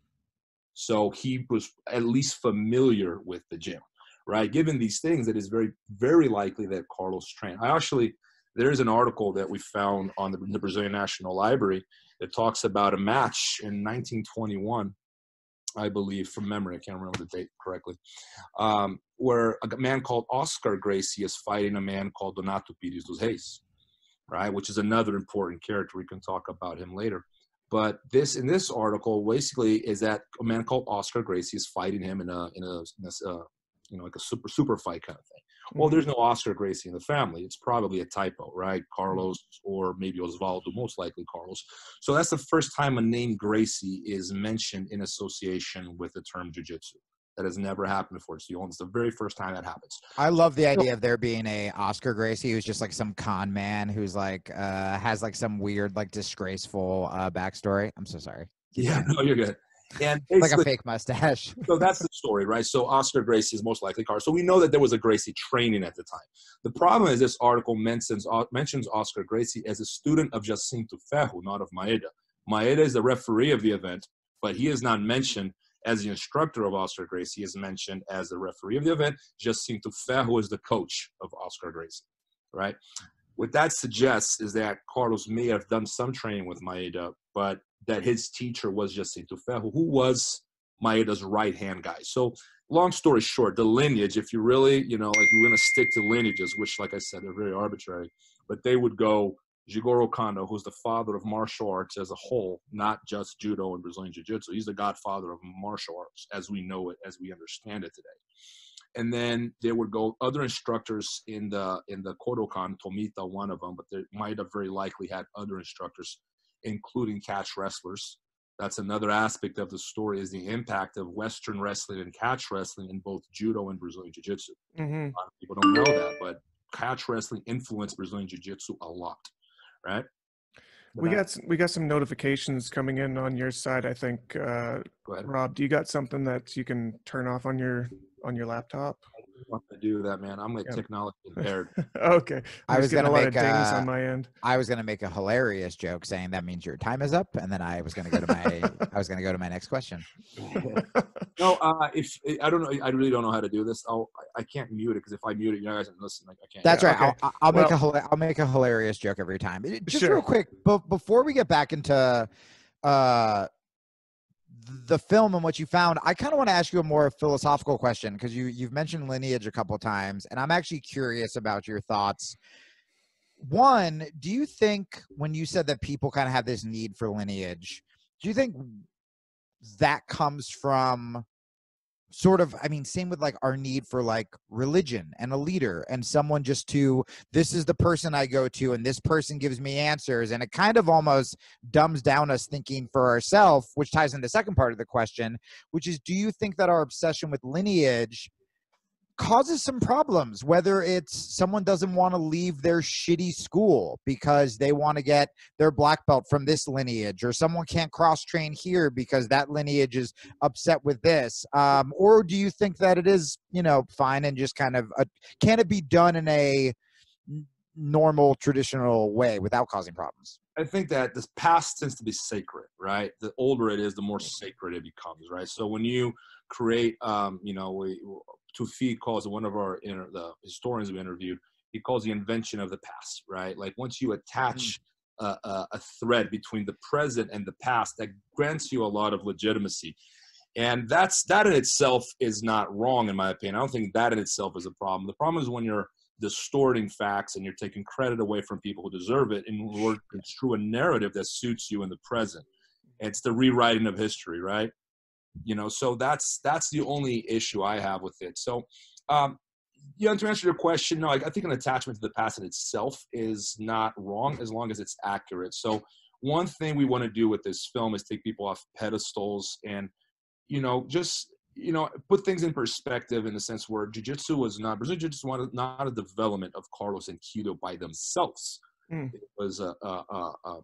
So he was at least familiar with the gym, right? Given these things, it is very, very likely that Carlos trained. I actually... There is an article that we found on the, the Brazilian National Library that talks about a match in nineteen twenty-one, I believe, from memory. I can't remember the date correctly, um, where a man called Oscar Gracie is fighting a man called Donato Pires dos Reis, right, which is another important character. We can talk about him later. But this in this article basically is that a man called Oscar Gracie is fighting him in a, in a, in a uh, you know, like a super, super fight kind of thing. Well, there's no Oscar Gracie in the family. It's probably a typo, right? Carlos or maybe Osvaldo, most likely Carlos. So that's the first time a name Gracie is mentioned in association with the term jiu-jitsu. That has never happened before. It's the, it's the very first time that happens. I love the idea of there being a Oscar Gracie who's just like some con man who's like, uh, has like some weird, like disgraceful uh, backstory. I'm so sorry. Yeah, no, you're good. And like a fake mustache. So that's the story, right? So Oscar Gracie is most likely Carlos. So we know that there was a Gracie training at the time. The problem is this article mentions, mentions Oscar Gracie as a student of Jacinto Fehu, not of Maeda. Maeda is the referee of the event, but he is not mentioned as the instructor of Oscar Gracie. He is mentioned as the referee of the event. Jacinto Fehu is the coach of Oscar Gracie, right? What that suggests is that Carlos may have done some training with Maeda, but that his teacher was Jacinto Fehu, who was Maeda's right-hand guy. So long story short, the lineage, if you really, you know, like you're going to stick to lineages, which, like I said, are very arbitrary, but they would go Jigoro Kano, who's the father of martial arts as a whole, not just judo and Brazilian jiu-jitsu. He's the godfather of martial arts as we know it, as we understand it today. And then there would go other instructors in the in the Kodokan, Tomita, one of them, but they might have very likely had other instructors, including catch wrestlers. That's another aspect of the story, is the impact of Western wrestling and catch wrestling in both judo and Brazilian jiu-jitsu. Mm-hmm. A lot of people don't know that, but catch wrestling influenced Brazilian jiu-jitsu a lot, right? We got some, we got some notifications coming in on your side. I think, uh, Rob, do you got something that you can turn off on your on your laptop? I don't want to do that, man. I'm like yeah. technology impaired. Okay, I'm I was going to make a, dings on my end. I was going to make a hilarious joke saying that means your time is up, and then I was going to go to my I was going to go to my next question. No, uh, if I don't know, I really don't know how to do this. I'll, I can't mute it because if I mute it, you guys aren't listening. I can't. That's yeah, right. Okay. I'll, I'll well, make a I'll make a hilarious joke every time. Just sure. real quick, but before we get back into uh, the film and what you found, I kind of want to ask you a more philosophical question because you you've mentioned lineage a couple of times, and I'm actually curious about your thoughts. One, do you think when you said that people kind of have this need for lineage, do you think that comes from sort of, I mean, same with like our need for like religion and a leader and someone just to, this is the person I go to and this person gives me answers. And it kind of almost dumbs down us thinking for ourselves, which ties into the second part of the question, which is, do you think that our obsession with lineage causes some problems, whether it's someone doesn't want to leave their shitty school because they want to get their black belt from this lineage, or someone can't cross train here because that lineage is upset with this? Um, or do you think that it is, you know, fine and just kind of, a, can it be done in a normal, traditional way without causing problems? I think that this past tends to be sacred, right? The older it is, the more sacred it becomes, right? So when you create, um, you know, we, Tufi calls one of our inter, the historians we interviewed, he calls the invention of the past, right? Like once you attach mm. uh, uh, a thread between the present and the past, that grants you a lot of legitimacy. And that's, that in itself is not wrong, in my opinion. I don't think that in itself is a problem. The problem is when you're distorting facts and you're taking credit away from people who deserve it in order to construe a narrative that suits you in the present. It's the rewriting of history, right? You know, so that's that's the only issue I have with it. So, um, you know, to answer your question, no, I, I think an attachment to the past in itself is not wrong as long as it's accurate. So one thing we want to do with this film is take people off pedestals and, you know, just, you know, put things in perspective in the sense where jiu-jitsu was not, Brazilian jiu-jitsu was not a development of Carlos and Kido by themselves. Mm. It was a, a, a, a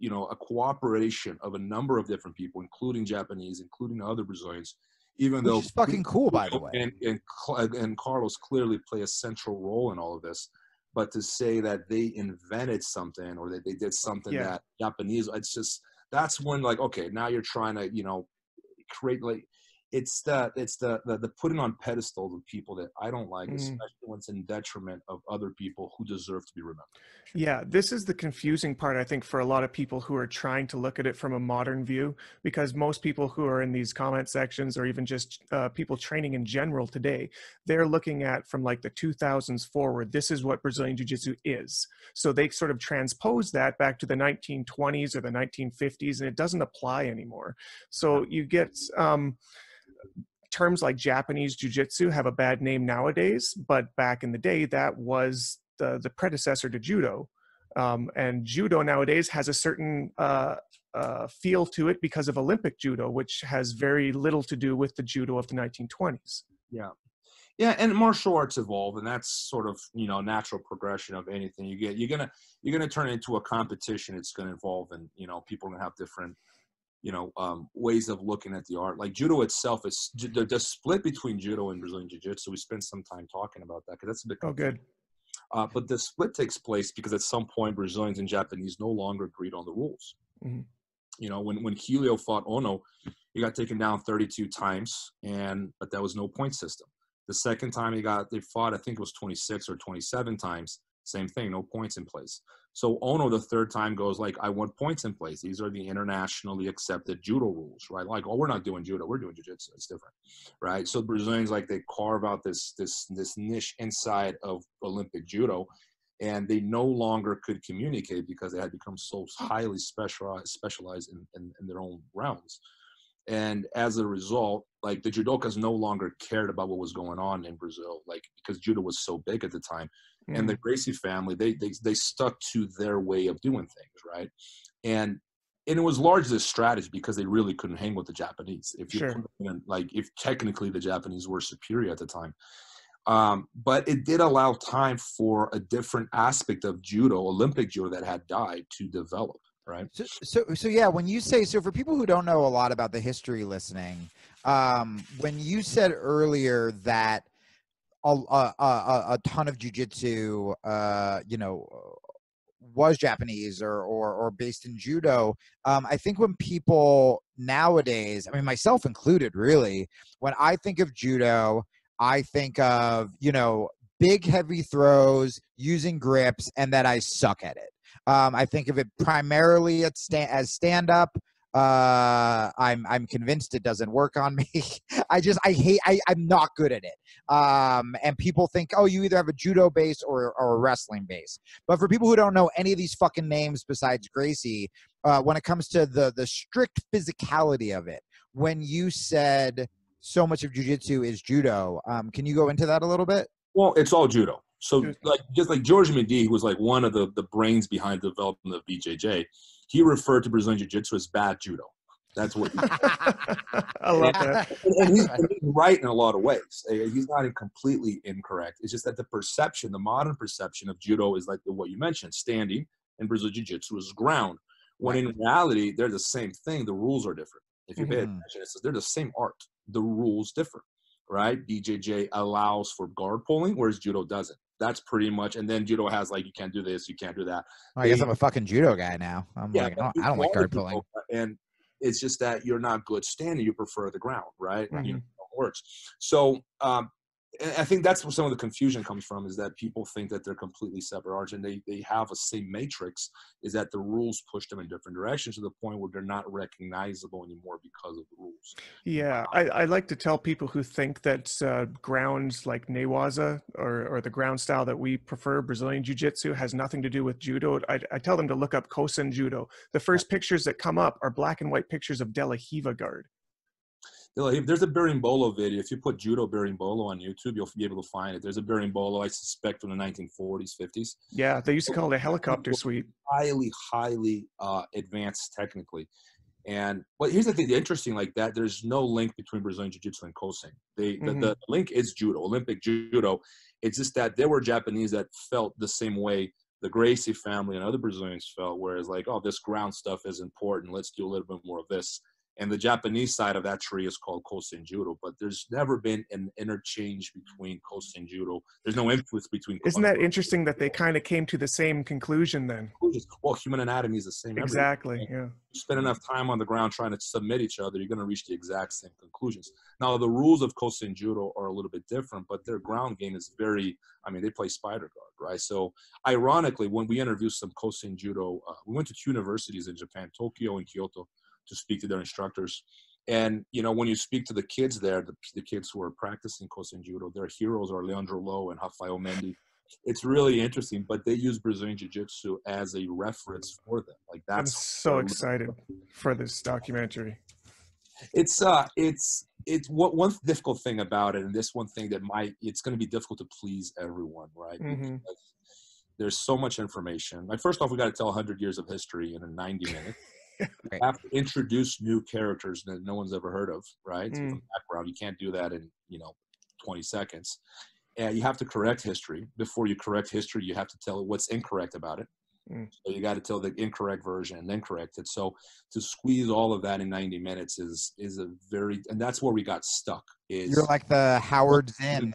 you know, a cooperation of a number of different people, including Japanese, including other Brazilians, even though- Which is fucking cool, by the way. And, and, and Carlos clearly play a central role in all of this, but to say that they invented something or that they did something yeah. that Japanese, it's just, that's when like, okay, now you're trying to, you know, create like, it's the, it's the, the, the putting on pedestals of people that I don't like, mm. especially when it's in detriment of other people who deserve to be remembered. Yeah, this is the confusing part, I think, for a lot of people who are trying to look at it from a modern view, because most people who are in these comment sections or even just uh, people training in general today, they're looking at from like the two thousands forward, this is what Brazilian Jiu-Jitsu is. So they sort of transpose that back to the nineteen twenties or the nineteen fifties, and it doesn't apply anymore. So you get... Um, terms like Japanese jiu-jitsu have a bad name nowadays, but back in the day, that was the, the predecessor to judo. Um, and judo nowadays has a certain uh, uh, feel to it because of Olympic judo, which has very little to do with the judo of the nineteen twenties. Yeah. Yeah, and martial arts evolve, and that's sort of, you know, natural progression of anything. You get, you're gonna, you're gonna turn it into a competition. It's gonna evolve, and, you know, people are gonna have different, you know, um, ways of looking at the art. Like judo itself is the, the split between judo and Brazilian jiu-jitsu. We spent some time talking about that because that's a bit oh, good. Uh, but the split takes place because at some point Brazilians and Japanese no longer agreed on the rules. Mm-hmm. You know, when, when Hélio fought Ono, he got taken down thirty-two times, and but there was no point system. The second time he got, they fought, I think it was twenty-six or twenty-seven times. Same thing, no points in place. So Ono the third time goes like, I want points in place. These are the internationally accepted judo rules, right? Like, oh, we're not doing judo, we're doing jiu-jitsu. It's different, right? So Brazilians, like, they carve out this this this niche inside of Olympic judo, and they no longer could communicate because they had become so highly specialized specialized in, in, in their own realms. And as a result, like, the judokas no longer cared about what was going on in Brazil, like, because judo was so big at the time. Mm. And the Gracie family, they, they they stuck to their way of doing things, right? And and it was largely a strategy because they really couldn't hang with the Japanese. If you sure. in, like, if technically the Japanese were superior at the time. Um, but it did allow time for a different aspect of judo, Olympic judo, that had died to develop. right? So, so, so yeah, when you say, so for people who don't know a lot about the history listening, um, when you said earlier that a, a, a, a ton of jiu-jitsu, uh, you know, was Japanese or, or, or based in judo. Um, I think when people nowadays, I mean, myself included, really, when I think of judo, I think of, you know, big heavy throws using grips and that I suck at it. Um, I think of it primarily at sta- as stand-up. Uh, I'm, I'm convinced it doesn't work on me. I just, I hate, I, I'm not good at it. Um, and people think, oh, you either have a judo base or, or a wrestling base. But for people who don't know any of these fucking names besides Gracie, uh, when it comes to the, the strict physicality of it, when you said so much of jiu-jitsu is judo, um, can you go into that a little bit? Well, it's all judo. So like, just like George Midi, who was like one of the, the brains behind the development of B J J, he referred to Brazilian Jiu-Jitsu as bad judo. That's what he I love that. And, and he's, he's right in a lot of ways. He's not completely incorrect. It's just that the perception, the modern perception of judo is like the, what you mentioned, standing, and Brazilian Jiu-Jitsu is ground. When right. in reality, they're the same thing. The rules are different. If you pay mm-hmm. attention, it's, they're the same art. The rules differ, right? B J J allows for guard pulling, whereas judo doesn't. That's pretty much, and then judo has like, you can't do this, you can't do that. Well, I guess they, I'm a fucking judo guy now. I'm yeah, like, I don't, I don't like guard pulling. And it's just that you're not good standing, you prefer the ground, right? Mm-hmm. You know, it works. So um, I think that's where some of the confusion comes from, is that people think that they're completely separate arts, and they, they have a same matrix, is that the rules push them in different directions to the point where they're not recognizable anymore because of the rules. Yeah, I, I like to tell people who think that uh, grounds like Neiwaza or, or the ground style that we prefer, Brazilian Jiu-Jitsu, has nothing to do with judo. I, I tell them to look up Kosen Judo. The first pictures that come up are black and white pictures of De La Riva guard. There's a Berimbolo video. If you put judo Berimbolo on YouTube, you'll be able to find it. There's a Berimbolo, I suspect, from the nineteen forties, fifties. Yeah, they used to call it a helicopter sweep. Highly, highly uh, advanced technically. And well, here's the thing, the interesting like that, there's no link between Brazilian Jiu-Jitsu and Kosen. They, mm-hmm. the, the link is judo, Olympic judo. It's just that there were Japanese that felt the same way the Gracie family and other Brazilians felt, whereas like, oh, this ground stuff is important. Let's do a little bit more of this. And the Japanese side of that tree is called Kosen Judo, but there's never been an interchange between Kosen Judo. There's no influence between. Isn't that interesting that they kind of came to the same conclusion then? Well, human anatomy is the same. Exactly. Everything. Yeah. You spend enough time on the ground trying to submit each other, you're going to reach the exact same conclusions. Now, the rules of Kosen Judo are a little bit different, but their ground game is very. I mean, they play spider guard, right? So, ironically, when we interviewed some Kosen Judo, uh, we went to two universities in Japan, Tokyo and Kyoto, to speak to their instructors. And, you know, when you speak to the kids there, the, the kids who are practicing Kosen Judo, their heroes are Leandro Low and Rafael Mendy. It's really interesting, but they use Brazilian Jiu-Jitsu as a reference for them. Like that's I'm so excited for this documentary. It's, uh, it's, it's what one difficult thing about it, and this one thing that might, it's going to be difficult to please everyone, right? Mm-hmm. There's so much information. Like, first off, we got to tell one hundred years of history in a ninety minutes. You have to introduce new characters that no one's ever heard of, right? Mm. From background, you can't do that in, you know, twenty seconds. And you have to correct history. Before you correct history, you have to tell what's incorrect about it. Mm. So you got to tell the incorrect version and then correct it. So to squeeze all of that in ninety minutes is is a very, and that's where we got stuck. Is you're like the Howard Zinn.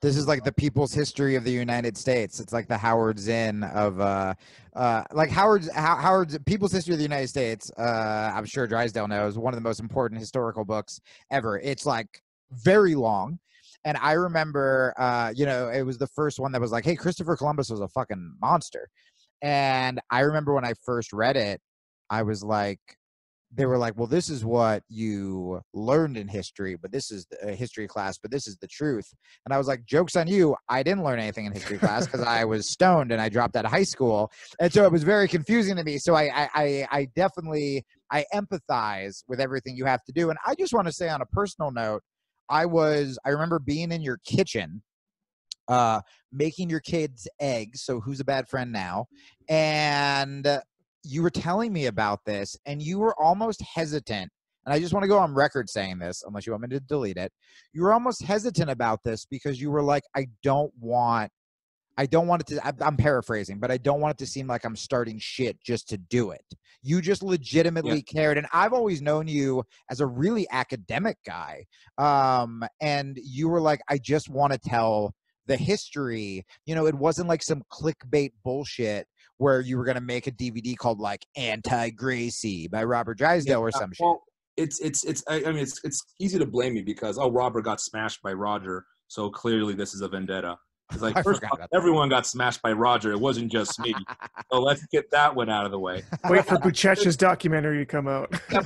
This is like the People's History of the United States. It's like the Howard Zinn of, uh, uh, like Howard's, Howard's People's History of the United States. Uh, I'm sure Drysdale knows, one of the most important historical books ever. It's like very long. And I remember, uh, you know, it was the first one that was like, hey, Christopher Columbus was a fucking monster. And I remember when I first read it, I was like, they were like, well, this is what you learned in history, but this is a history class, but this is the truth. And I was like, joke's on you. I didn't learn anything in history class because I was stoned and I dropped out of high school. And so it was very confusing to me. So I, I, I definitely, I empathize with everything you have to do. And I just want to say on a personal note, I was, I remember being in your kitchen, uh, making your kids eggs. So who's a bad friend now? And you were telling me about this and you were almost hesitant. And I just want to go on record saying this, unless you want me to delete it. You were almost hesitant about this because you were like, I don't want, I don't want it to, I, I'm paraphrasing, but I don't want it to seem like I'm starting shit just to do it. You just legitimately yeah. cared. And I've always known you as a really academic guy. Um, and you were like, I just want to tell the history. You know, it wasn't like some clickbait bullshit where you were going to make a D V D called like Anti-Gracie by Robert Drysdale yeah, or some well, shit. It's, it's, it's, I mean, it's, it's easy to blame me because, oh, Robert got smashed by Roger. So clearly this is a vendetta. It's like, first off, everyone got smashed by Roger. It wasn't just me. So let's get that one out of the way. Wait for Buchetch's documentary to come out. yeah.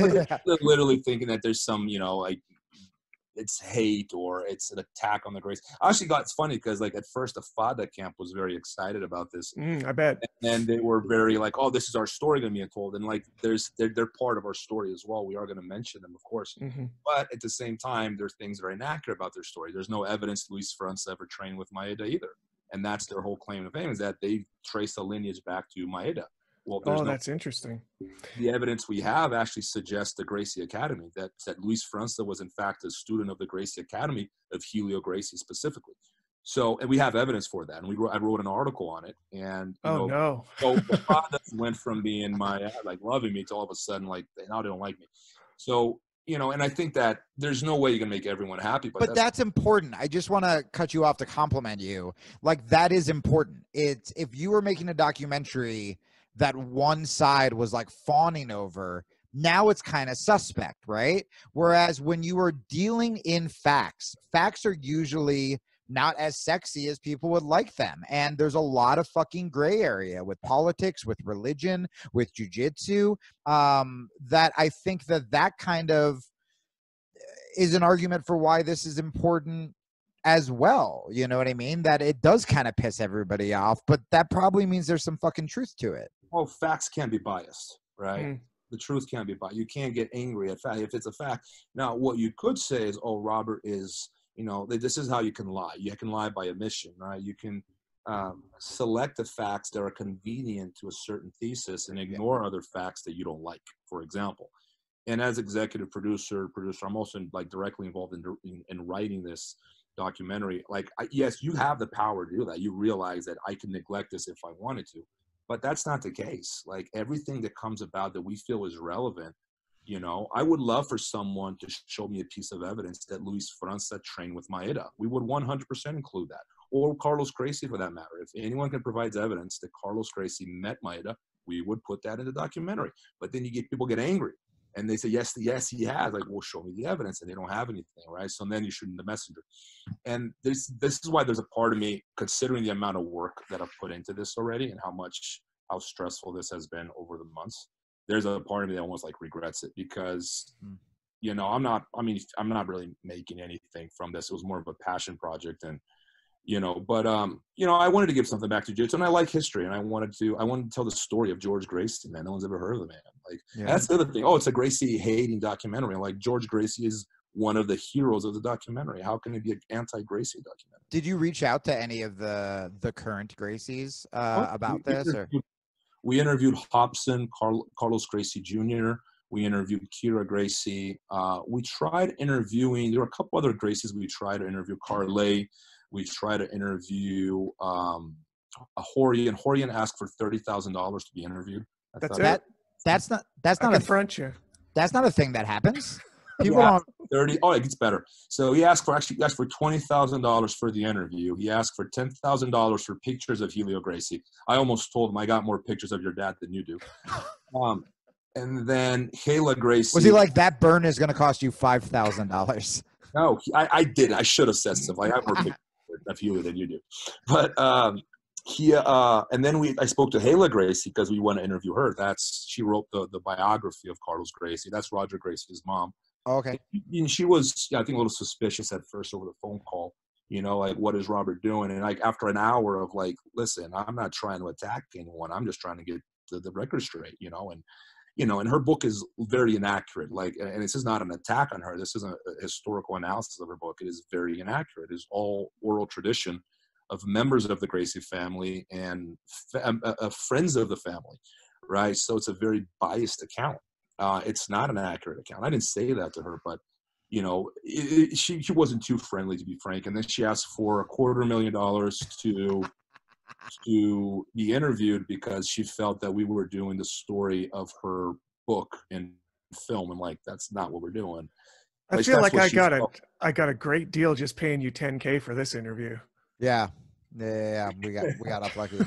They're literally thinking that there's some, you know, like it's hate or it's an attack on the Gracie. I actually got, it's funny because like at first the FADA camp was very excited about this. Mm, I bet. And they were very like, oh, this is our story going to be told. And like, there's, they're, they're part of our story as well. We are going to mention them, of course. Mm-hmm. But at the same time, there's things that are inaccurate about their story. There's no evidence Luiz França ever trained with Maeda either. And that's their whole claim to fame, is that they trace the lineage back to Maeda. Well, oh, no, that's interesting. The evidence we have actually suggests the Gracie Academy, that, that Luiz França was in fact a student of the Gracie Academy, of Hélio Gracie specifically. So, and we have evidence for that. And we I wrote an article on it. And, you oh, know, no. so the product went from being my, like, loving me to all of a sudden, like, they now don't like me. So, you know, and I think that there's no way you're going to make everyone happy. But, but that's, that's important. I just want to cut you off to compliment you. Like, that is important. It's, if you were making a documentary that one side was like fawning over, now it's kind of suspect, right? Whereas when you are dealing in facts, facts are usually not as sexy as people would like them. And there's a lot of fucking gray area with politics, with religion, with jiu-jitsu, um, that I think that that kind of is an argument for why this is important as well. You know what I mean? That it does kind of piss everybody off, but that probably means there's some fucking truth to it. Well, facts can be biased, right? Mm. The truth can be biased. You can't get angry at fact if it's a fact. Now, what you could say is, oh, Robert is, you know, this is how you can lie. You can lie by omission, right? You can um, select the facts that are convenient to a certain thesis and ignore yeah. other facts that you don't like, for example. And as executive producer, producer, I'm also like directly involved in, in, in writing this documentary. Like, I, yes, you have the power to do that. You realize that I can neglect this if I wanted to. But that's not the case. Like, everything that comes about that we feel is relevant, you know, I would love for someone to show me a piece of evidence that Luiz França trained with Maeda. We would one hundred percent include that. Or Carlos Gracie, for that matter. If anyone can provide evidence that Carlos Gracie met Maeda, we would put that in the documentary. But then you get, people get angry. And they say, yes, yes, he has. Like, well, show me the evidence. And they don't have anything, right? So then you shouldn't the messenger. And this, this is why there's a part of me, considering the amount of work that I've put into this already and how much, how stressful this has been over the months, there's a part of me that almost, like, regrets it because, mm. you know, I'm not, I mean, I'm not really making anything from this. It was more of a passion project. And, you know, but, um, you know, I wanted to give something back to jiu-jitsu, and I like history. And I wanted to, I wanted to tell the story of George Gracie, man. No one's ever heard of the man. Like, yeah. that's the other thing. Oh, it's a Gracie hating documentary. Like, George Gracie is one of the heroes of the documentary. How can it be an anti-Gracie documentary? Did you reach out to any of the the current Gracies uh, oh, about we this? Or? We interviewed Hobson, Carl, Carlos Gracie Junior We interviewed Kira Gracie. Uh, we tried interviewing, there were a couple other Gracies we tried to interview. Carlay, we tried to interview um, a Horian. Horian asked for thirty thousand dollars to be interviewed. I that's it? That, That's not. That's not a French. That's not a thing that happens. People yeah, don't. Thirty. Oh, it gets better. So he asked for actually he asked for twenty thousand dollars for the interview. He asked for ten thousand dollars for pictures of Hélio Gracie. I almost told him I got more pictures of your dad than you do. Um, and then Hélio Gracie. Was he like, that burn is going to cost you five thousand dollars? No, I, I did. I should have said something. Like, I have more pictures of Hélio than you do. But. Um, He uh, and then we I spoke to Hélio Gracie because we want to interview her. That's she wrote the the biography of Carlos Gracie. That's Roger Gracie's mom. Okay, and she was I think a little suspicious at first over the phone call. You know, like, what is Robert doing? And like after an hour of like, listen, I'm not trying to attack anyone. I'm just trying to get the, the record straight. You know, and you know, and her book is very inaccurate. Like, and this is not an attack on her. This isn't a historical analysis of her book. It is very inaccurate. It's all oral tradition of members of the Gracie family and f uh, friends of the family, right? So it's a very biased account. Uh, it's not an accurate account. I didn't say that to her, but, you know, it, it, she, she wasn't too friendly, to be frank. And then she asked for a quarter million dollars to to be interviewed because she felt that we were doing the story of her book and film, and like, that's not what we're doing. I like, feel like I got felt. a I got a great deal just paying you ten K for this interview. Yeah. Yeah, we got we got up lucky.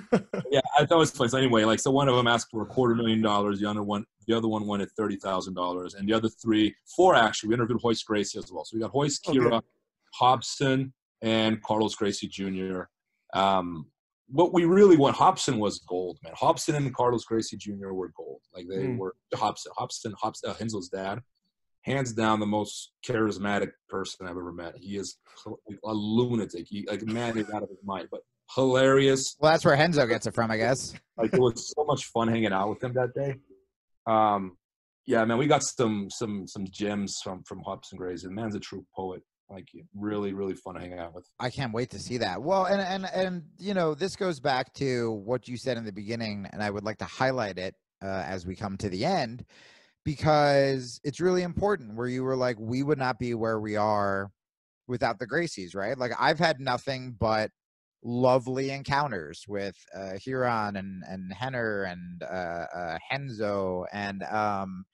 Yeah, I thought it was place anyway. Like, so one of them asked for a quarter million dollars. The other one, the other one wanted thirty thousand dollars, and the other three, four actually. We interviewed Royce Gracie as well. So we got Royce, Kira, okay. Hobson, and Carlos Gracie Junior Um, what we really want, Hobson was gold, man. Hobson and Carlos Gracie Junior were gold. Like they mm. were Hobson, Hobson, Hobson, uh, Henzo's dad, hands down the most charismatic person I've ever met. He is a lunatic. He, like, mad out of his mind, but hilarious. Well, that's where Henzo gets it from, I guess. Like, it was so much fun hanging out with him that day. Um, yeah, man, we got some some some gems from from Hobson Gracie. The man's a true poet. Like, really, really fun to hang out with. I can't wait to see that. Well, and and and you know, this goes back to what you said in the beginning, and I would like to highlight it uh, as we come to the end, because it's really important, where you were like, we would not be where we are without the Gracies, right? Like, I've had nothing but lovely encounters with uh, Hiran and, and Henner and uh, uh, Henzo and um,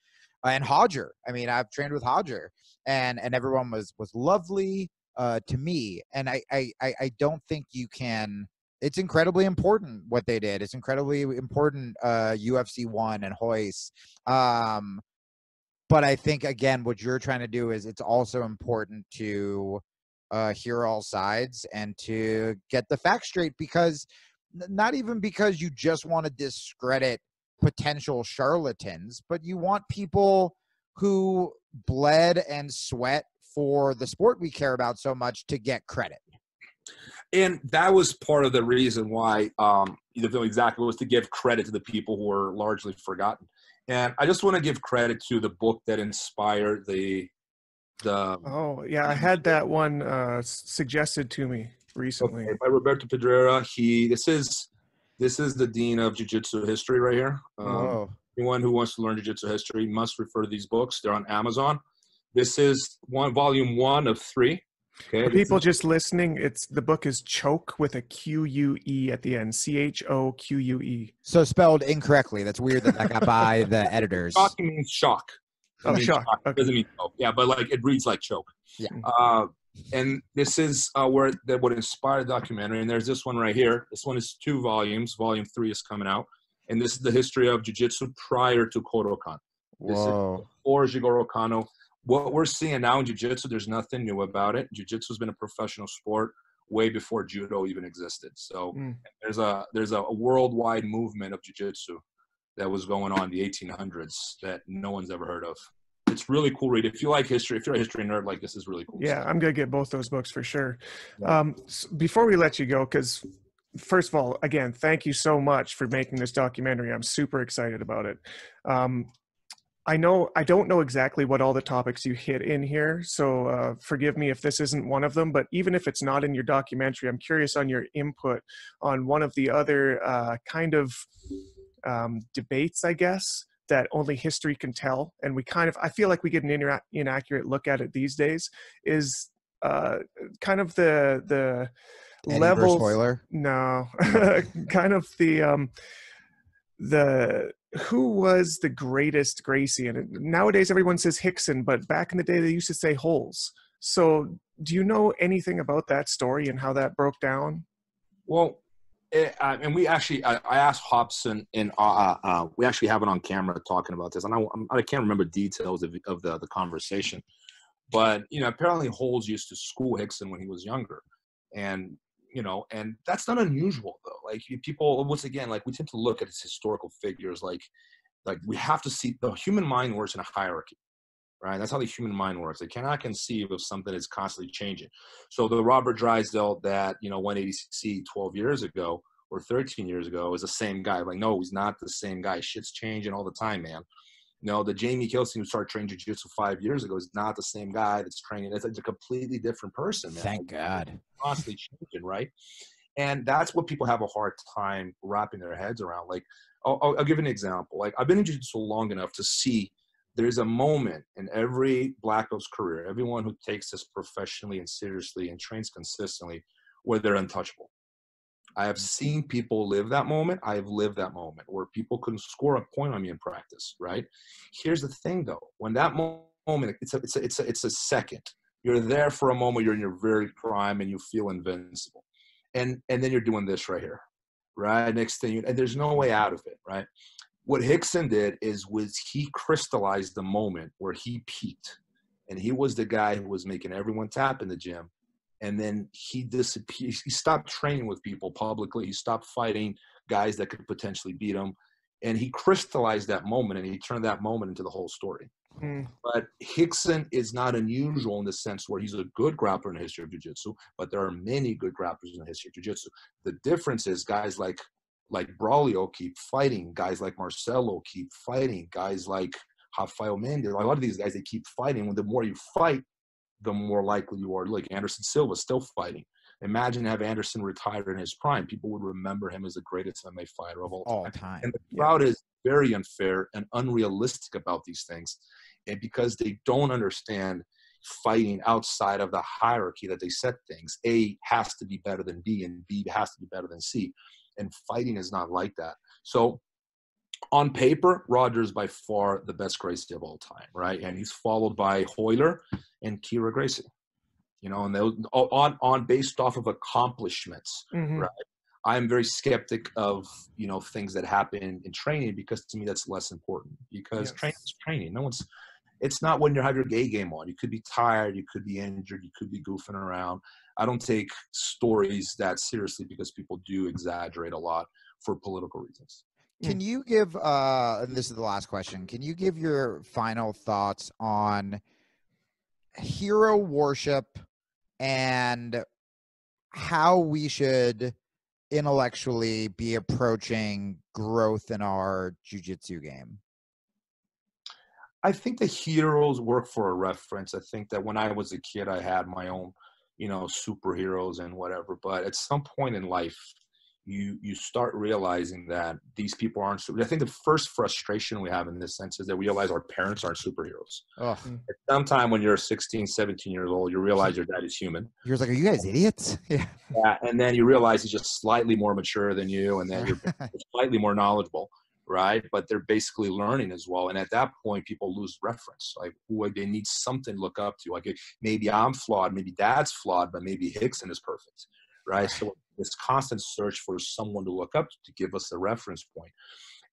and Hodger. I mean, I've trained with Hodger, and, and everyone was, was lovely uh, to me. And I, I, I don't think you can... It's incredibly important what they did. It's incredibly important, uh, U F C one and Royce. Um, but I think, again, what you're trying to do is it's also important to uh, hear all sides and to get the facts straight, because not even because you just want to discredit potential charlatans, but you want people who bled and sweat for the sport we care about so much to get credit. And that was part of the reason why um, the film exactly was to give credit to the people who were largely forgotten. And I just want to give credit to the book that inspired the the. Oh yeah, I had that one uh, suggested to me recently, okay, by Roberto Pedreira. He this is this is the dean of jiu-jitsu history right here. Um, oh. Anyone who wants to learn jiu-jitsu history must refer to these books. They're on Amazon. This is one volume one of three. Okay, for people just listening, it's the book is Choke with a Q U E at the end. C H O Q U E. So spelled incorrectly. That's weird that I got by the editors. Shock means shock. It oh, means shock. shock. Okay. It doesn't mean choke. Yeah, but like it reads like choke. Yeah. Uh, and this is uh, where that would inspire the documentary. And there's this one right here. This one is two volumes. Volume three is coming out. And this is the history of jiu-jitsu prior to Kodokan. This Whoa. Or Jigoro Kano. What we're seeing now in jiu-jitsu, there's nothing new about it. Jiu-jitsu has been a professional sport way before judo even existed. So mm. there's a there's a worldwide movement of jiu-jitsu that was going on in the eighteen hundreds that no one's ever heard of. It's really cool read. If you like history, if you're a history nerd, like this is really cool. Yeah, stuff. I'm going to get both those books for sure. Um, so before we let you go, because first of all, again, thank you so much for making this documentary. I'm super excited about it. Um, I know I don't know exactly what all the topics you hit in here, so uh, forgive me if this isn't one of them, but even if it's not in your documentary, I'm curious on your input on one of the other uh, kind of um, debates, I guess, that only history can tell. And we kind of, I feel like we get an ina- inaccurate look at it these days, is uh, kind of the, the Any level. Spoiler? No, kind of the, um, the, who was the greatest Gracie? And nowadays everyone says Rickson, but back in the day they used to say Holes. So do you know anything about that story and how that broke down? Well, it, uh, and we actually, I, I asked Hobson, and uh, uh, we actually have it on camera talking about this. And I, I can't remember details of, of the, the conversation. But, you know, apparently Holes used to school Rickson when he was younger. And you know, and that's not unusual though. Like people, once again, like we tend to look at its historical figures. Like, like we have to see the human mind works in a hierarchy, right? That's how the human mind works. It cannot conceive of something that's constantly changing. So the Robert Drysdale that, you know, won A D C C twelve years ago or thirteen years ago is the same guy. Like, no, he's not the same guy. Shit's changing all the time, man. No, the Jamie Kelsey who started training jiu-jitsu five years ago is not the same guy that's training. It's a completely different person, man. Thank God. Constantly changing, right? And that's what people have a hard time wrapping their heads around. Like, I'll, I'll, I'll give an example. Like, I've been in jiu-jitsu long enough to see there's a moment in every black belt's career, everyone who takes this professionally and seriously and trains consistently, where they're untouchable, I have seen people live that moment. I've lived that moment where people couldn't score a point on me in practice, right? Here's the thing, though. When that moment, it's a, it's a, it's a, it's a second. You're there for a moment. You're in your very prime, and you feel invincible. And, and then you're doing this right here, right? Next thing, you, and there's no way out of it, right? What Rickson did is was he crystallized the moment where he peaked. And he was the guy who was making everyone tap in the gym. And then he disappeared. He stopped training with people publicly. He stopped fighting guys that could potentially beat him. And he crystallized that moment, and he turned that moment into the whole story. Mm. But Rickson is not unusual in the sense where he's a good grappler in the history of jiu-jitsu, but there are many good grapplers in the history of jiu-jitsu. The difference is guys like, like Braulio keep fighting. Guys like Marcelo keep fighting. Guys like Rafael Mendez. A lot of these guys, they keep fighting. When the more you fight, the more likely you are. Like Anderson Silva, still fighting. Imagine have Anderson retired in his prime. People would remember him as the greatest M M A fighter of all time. All time. And the yeah. crowd is very unfair and unrealistic about these things. And because they don't understand fighting outside of the hierarchy that they set things. A has to be better than B, and B has to be better than C. And fighting is not like that. So on paper, Roger's by far the best Gracie of all time, right? And he's followed by Hélio and Kira Gracie. You know, and they on on based off of accomplishments, mm-hmm. right? I'm very skeptic of, you know, things that happen in training, because to me that's less important, because yes. training is training. No one's, it's not when you have your gay game on. You could be tired, you could be injured, you could be goofing around. I don't take stories that seriously, because people do exaggerate a lot for political reasons. Can you give, uh, this is the last question, can you give your final thoughts on hero worship and how we should intellectually be approaching growth in our jiu-jitsu game? I think the heroes work for a reference. I think that when I was a kid, I had my own, you know, superheroes and whatever. But at some point in life, you you start realizing that these people aren't. I think the first frustration we have in this sense is that we realize our parents aren't superheroes. Oh. At some time when you're sixteen, seventeen years old, you realize your dad is human. You're like, are you guys idiots? Yeah. yeah. And then you realize he's just slightly more mature than you, and then you're slightly more knowledgeable, right? But they're basically learning as well. And at that point, people lose reference. Like, ooh, they need something to look up to. Like, maybe I'm flawed, maybe dad's flawed, but maybe Rickson is perfect, right? So this constant search for someone to look up to, to give us a reference point.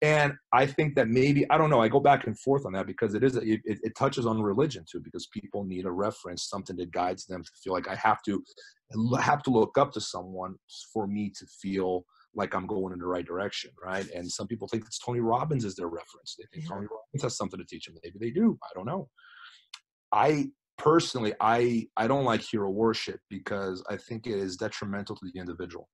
And I think that maybe, I don't know, I go back and forth on that, because it is, it, it touches on religion too, because people need a reference, something that guides them to feel like I have to, have to look up to someone for me to feel like I'm going in the right direction, right? And some people think it's Tony Robbins is their reference. They think yeah. Tony Robbins has something to teach them. Maybe they do, I don't know. I personally, I, I don't like hero worship, because I think it is detrimental to the individual.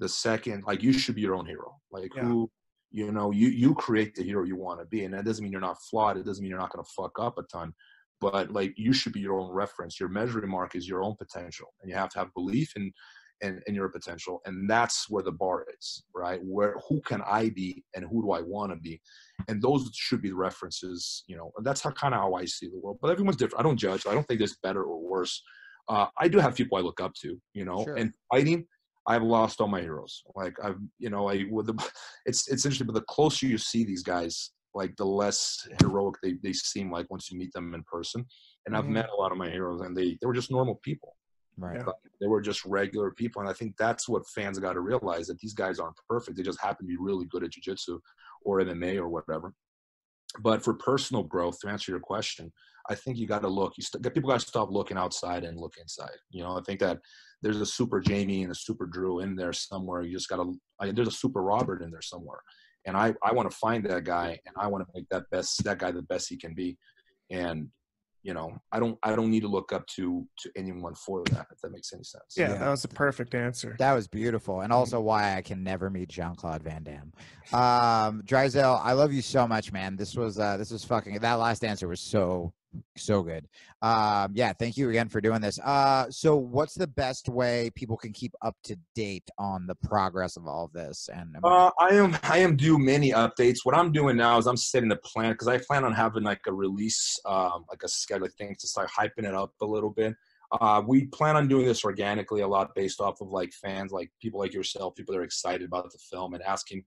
The second, like, you should be your own hero. Like yeah. who, you know, you, you create the hero you want to be. And that doesn't mean you're not flawed. It doesn't mean you're not going to fuck up a ton, but like, you should be your own reference. Your measuring mark is your own potential, and you have to have belief in, and, and your potential. And that's where the bar is, right? Where, who can I be and who do I want to be? And those should be the references, you know, and that's how kind of how I see the world, but everyone's different. I don't judge. I don't think there's better or worse. Uh, I do have people I look up to, you know, sure. and fighting, I've lost all my heroes. Like I've, you know, I, with the, it's, it's interesting, but the closer you see these guys, like the less heroic they, they seem like once you meet them in person. And mm-hmm. I've met a lot of my heroes, and they, they were just normal people. Right. Yeah. But they were just regular people. And I think that's what fans got to realize, that these guys aren't perfect. They just happen to be really good at jiu-jitsu or M M A or whatever. But for personal growth, to answer your question, I think you got to look. You st- people got to stop looking outside and look inside. You know, I think that there's a super Jamie and a super Drew in there somewhere. You just got to – there's a super Robert in there somewhere. And I, I want to find that guy, and I want to make that best that guy the best he can be. And – you know, I don't, I don't need to look up to, to anyone for that, if that makes any sense. Yeah, yeah. That was a perfect answer. That was beautiful. And also why I can never meet Jean-Claude Van Damme. Um, Drysdale, I love you so much, man. This was, uh, this was fucking, that last answer was so, so good. Um, yeah. Thank you again for doing this. Uh, so what's the best way people can keep up to date on the progress of all of this? And uh, I am, I am due many updates. What I'm doing now is I'm setting the plan, because I plan on having like a release, um, like a schedule, like things to start hyping it up a little bit. Uh, we plan on doing this organically a lot based off of like fans, like people like yourself, people that are excited about the film and asking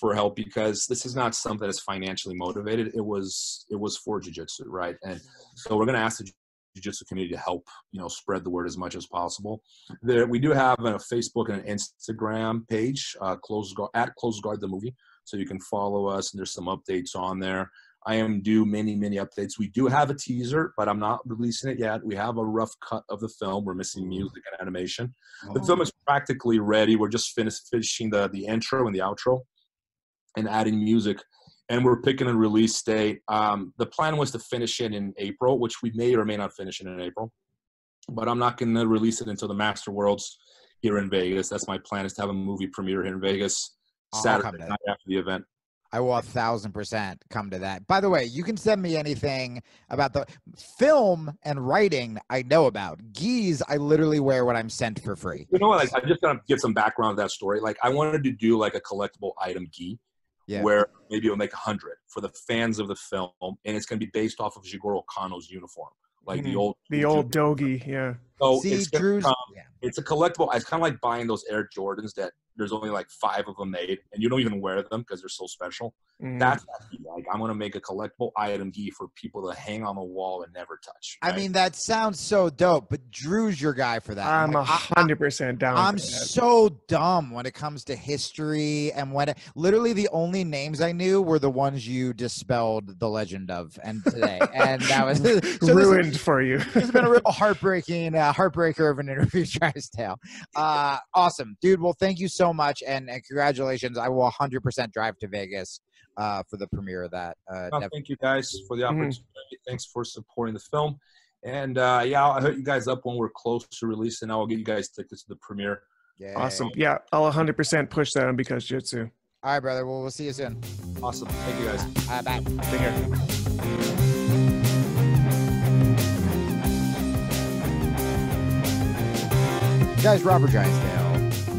for help, because this is not something that's financially motivated. It was, it was for jiu-jitsu, right? And so we're going to ask the jiu-jitsu community to help, you know, spread the word as much as possible. There, we do have a Facebook and an Instagram page, uh, Close Guard, at Close Guard the Movie. So you can follow us, and there's some updates on there. I am due many, many updates. We do have a teaser, but I'm not releasing it yet. We have a rough cut of the film. We're missing music and animation. The oh. film is practically ready. We're just finish, finishing the, the intro and the outro and adding music. And we're picking a release date. Um, the plan was to finish it in April, which we may or may not finish it in April. But I'm not going to release it until the Master Worlds here in Vegas. That's my plan, is to have a movie premiere here in Vegas oh, Saturday night after the event. I will a thousand percent come to that. By the way, you can send me anything about the film and writing I know about. Geese, I literally wear what I'm sent for free. You know what? I, I just gotta give some background of that story. Like, I wanted to do like a collectible item gi, yeah. where maybe it'll make a hundred for the fans of the film, and it's gonna be based off of Jigoro Kano's uniform, like mm-hmm. the old the old dogi. Yeah. So See, it's gonna, um, yeah. it's a collectible. It's kind of like buying those Air Jordans that. There's only like five of them made, and you don't even wear them because they're so special. Mm. That's like, I'm going to make a collectible item gi for people to hang on the wall and never touch. Right? I mean, that sounds so dope, but Drew's your guy for that. I'm a hundred percent down. I'm so dumb when it comes to history. And when it, literally the only names I knew were the ones you dispelled the legend of and today. And that was so ruined is, for you. It's been a real heartbreaking, uh, heartbreaker of an interview, Drysdale. Uh, awesome, dude. Well, thank you so So much, and, and congratulations. I will one hundred percent drive to Vegas uh, for the premiere of that. Uh, oh, thank you guys for the opportunity. Mm-hmm. Thanks for supporting the film. And uh, yeah, I'll hook you guys up when we're close to release, and I'll get you guys tickets to the premiere. Yay. Awesome. Yeah, I'll one hundred percent push that on Because Jiu-Jitsu. All right, brother. Well, we'll see you soon. Awesome. Thank you guys. All right, bye. Take care. Guys, Robert Drysdale.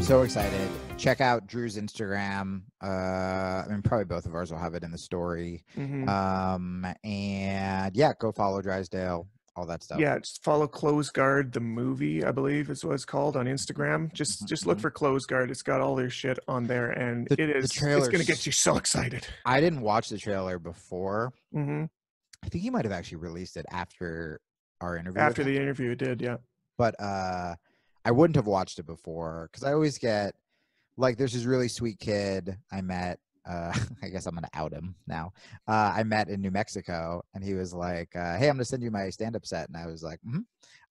So excited. Check out Drew's Instagram. Uh, I mean, probably both of ours will have it in the story. Mm-hmm. Um, and yeah, go follow Drysdale, all that stuff. Yeah, just follow Close Guard the Movie, I believe is what it's called on Instagram. Just mm-hmm. just look for Close Guard. It's got all their shit on there, and the, it is it's gonna get you so excited. I didn't watch the trailer before. Mm-hmm. I think he might have actually released it after our interview. After the interview, it did, yeah. But uh I wouldn't have watched it before, because I always get like, there's this really sweet kid I met. Uh, I guess I'm going to out him now. Uh, I met in New Mexico, and he was like, uh, hey, I'm going to send you my stand-up set. And I was like, mm-hmm.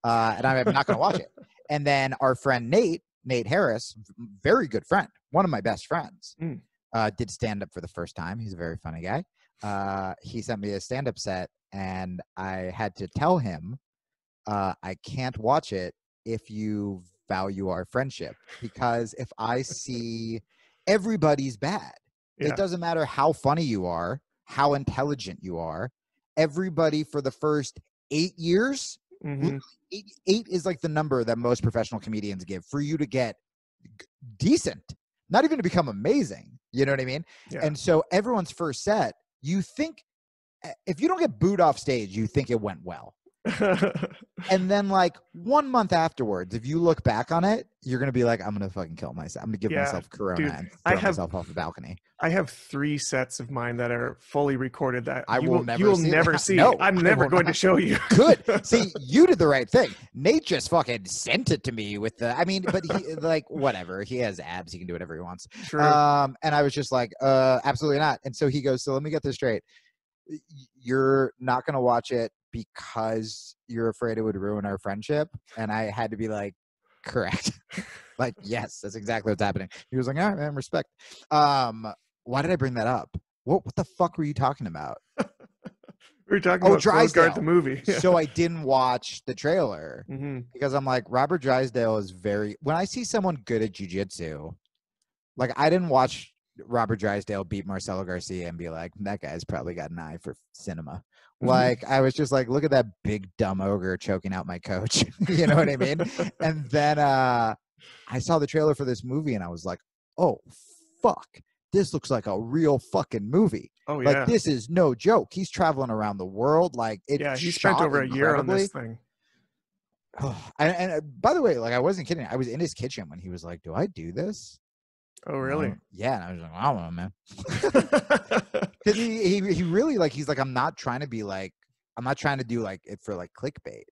uh, and I'm not going to watch it. And then our friend Nate, Nate Harris, very good friend, one of my best friends, mm. uh, did stand-up for the first time. He's a very funny guy. Uh, he sent me a stand-up set, and I had to tell him uh, I can't watch it if you value our friendship, because if I see everybody's bad, yeah. it doesn't matter how funny you are, how intelligent you are, everybody for the first eight years, mm-hmm. eight, eight is like the number that most professional comedians give for you to get decent, not even to become amazing. You know what I mean? Yeah. And so everyone's first set, you think, if you don't get booed off stage, you think it went well. And then like one month afterwards, if you look back on it, you're going to be like, I'm going to fucking kill myself. I'm going to give yeah, myself corona dude, and throw I have, myself off a balcony. I have three sets of mine that are fully recorded that I you will, will never, you will see, never see. No, I'm never going not. to show you. Good. See, you did the right thing. Nate just fucking sent it to me with the, I mean, but he like, whatever. He has abs. He can do whatever he wants. True. Um, and I was just like, uh, absolutely not. And so he goes, so let me get this straight. You're not going to watch it because you're afraid it would ruin our friendship? And I had to be like, correct. Like, yes, that's exactly what's happening. He was like, all right, man, respect. Um, why did I bring that up? What what the fuck were you talking about? We were talking oh, about Drysdale. Close Guard the Movie. Yeah. So I didn't watch the trailer mm-hmm. because I'm like, Robert Drysdale is very, when I see someone good at jiu-jitsu, like I didn't watch Robert Drysdale beat Marcello Garcia and be like, that guy's probably got an eye for cinema. Like, I was just like, look at that big dumb ogre choking out my coach. You know what I mean? And then uh, I saw the trailer for this movie, and I was like, oh, fuck. This looks like a real fucking movie. Oh, yeah. Like, this is no joke. He's traveling around the world. Like, it yeah, he spent over a year on this thing. oh, and, and by the way, like, I wasn't kidding. I was in his kitchen when he was like, do I do this? Oh, really? Um, yeah. And I was like, I don't know, man. Because he, he, he really, like, he's like, I'm not trying to be like, I'm not trying to do like it for like clickbait.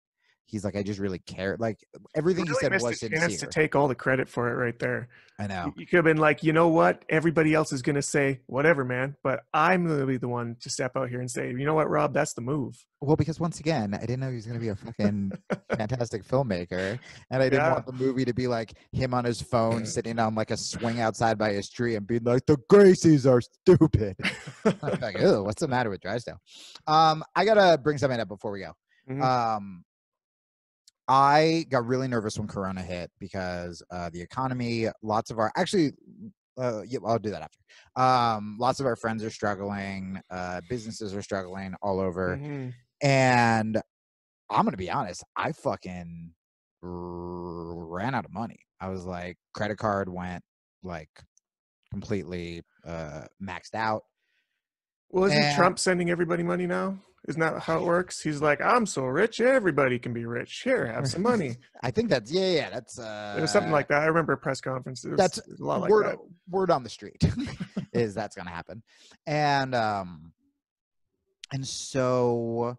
He's like, I just really care. Like, everything really he said was sincere. To take all the credit for it right there. I know. You could have been like, you know what? Everybody else is going to say whatever, man. But I'm going to be the one to step out here and say, you know what, Rob, that's the move. Well, because once again, I didn't know he was going to be a fucking fantastic filmmaker. And I didn't yeah. want the movie to be like him on his phone sitting on like a swing outside by his tree and being like, the Gracies are stupid. I'm like, ew, what's the matter with Drysdale? Um, I got to bring something up before we go. Mm-hmm. Um, I got really nervous when Corona hit because uh, the economy, lots of our – actually, uh, yeah, I'll do that after. Um, lots of our friends are struggling. Uh, businesses are struggling all over. Mm-hmm. And I'm going to be honest. I fucking ran out of money. I was like – credit card went like completely uh, maxed out. Well, isn't and, Trump sending everybody money now? Isn't that how it works? He's like, I'm so rich, everybody can be rich. Here, have some money. I think that's, yeah, yeah, that's... Uh, it was something like that. I remember a press conference. It was that's a lot like word, that. Word on the street is that's going to happen. And, um, and so,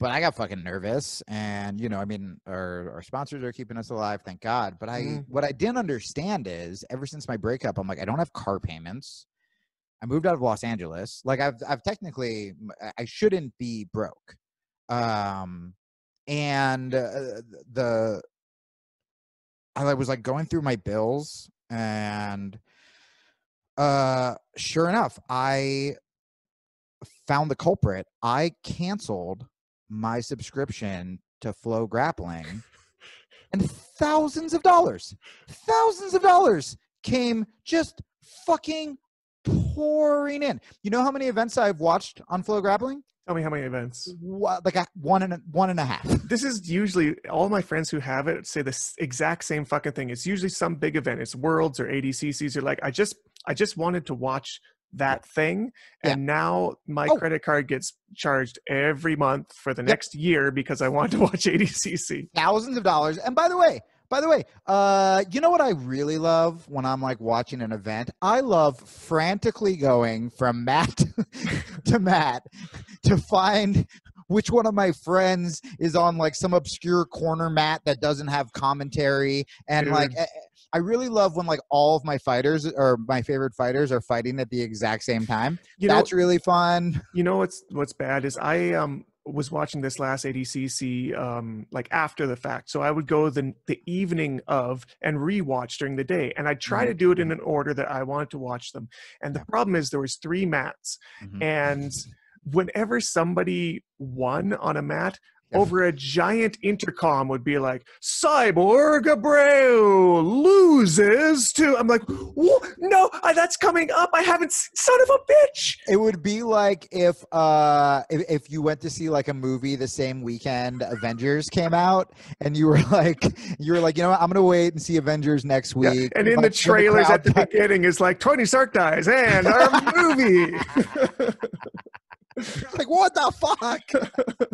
but I got fucking nervous. And, you know, I mean, our, our sponsors are keeping us alive, thank God. But I, mm. what I didn't understand is, ever since my breakup, I'm like, I don't have car payments. I moved out of Los Angeles. Like I've, I've technically, I shouldn't be broke. Um, and uh, the, I was like going through my bills and, uh, sure enough, I found the culprit. I canceled my subscription to Flow Grappling and thousands of dollars, thousands of dollars came just fucking pouring in. You know how many events I've watched on Flow Grappling? Tell me how many events. What, like a, one and a, one and a half. This is usually all my friends who have it say the exact same fucking thing. It's usually some big event. It's Worlds or A D C Cs. You're like, I just, I just wanted to watch that thing, and yeah. now my oh. credit card gets charged every month for the yep. next year because I wanted to watch A D C C. Thousands of dollars. And by the way. By the way, uh, you know what I really love when I'm like watching an event? I love frantically going from Matt to Matt to find which one of my friends is on like some obscure corner mat that doesn't have commentary. And Dude. like, I really love when like all of my fighters or my favorite fighters are fighting at the exact same time. You That's know, really fun. You know what's what's bad is I um. was watching this last A D C C um, like after the fact. So I would go the, the evening of and rewatch during the day. And I'd try right. to do it in an order that I wanted to watch them. And the problem is there was three mats. Mm-hmm. And whenever somebody won on a mat, yeah. over a giant intercom would be like, Cyborg Abreu loses to... I'm like, what? No, that's coming up. I haven't... Son of a bitch! It would be like if, uh, if if you went to see like a movie the same weekend Avengers came out, and you were like, you were like, you know what? I'm going to wait and see Avengers next week. Yeah. And in like, the trailers the at the cut. beginning, it's like, Tony Stark dies, and our movie! Like, what the fuck?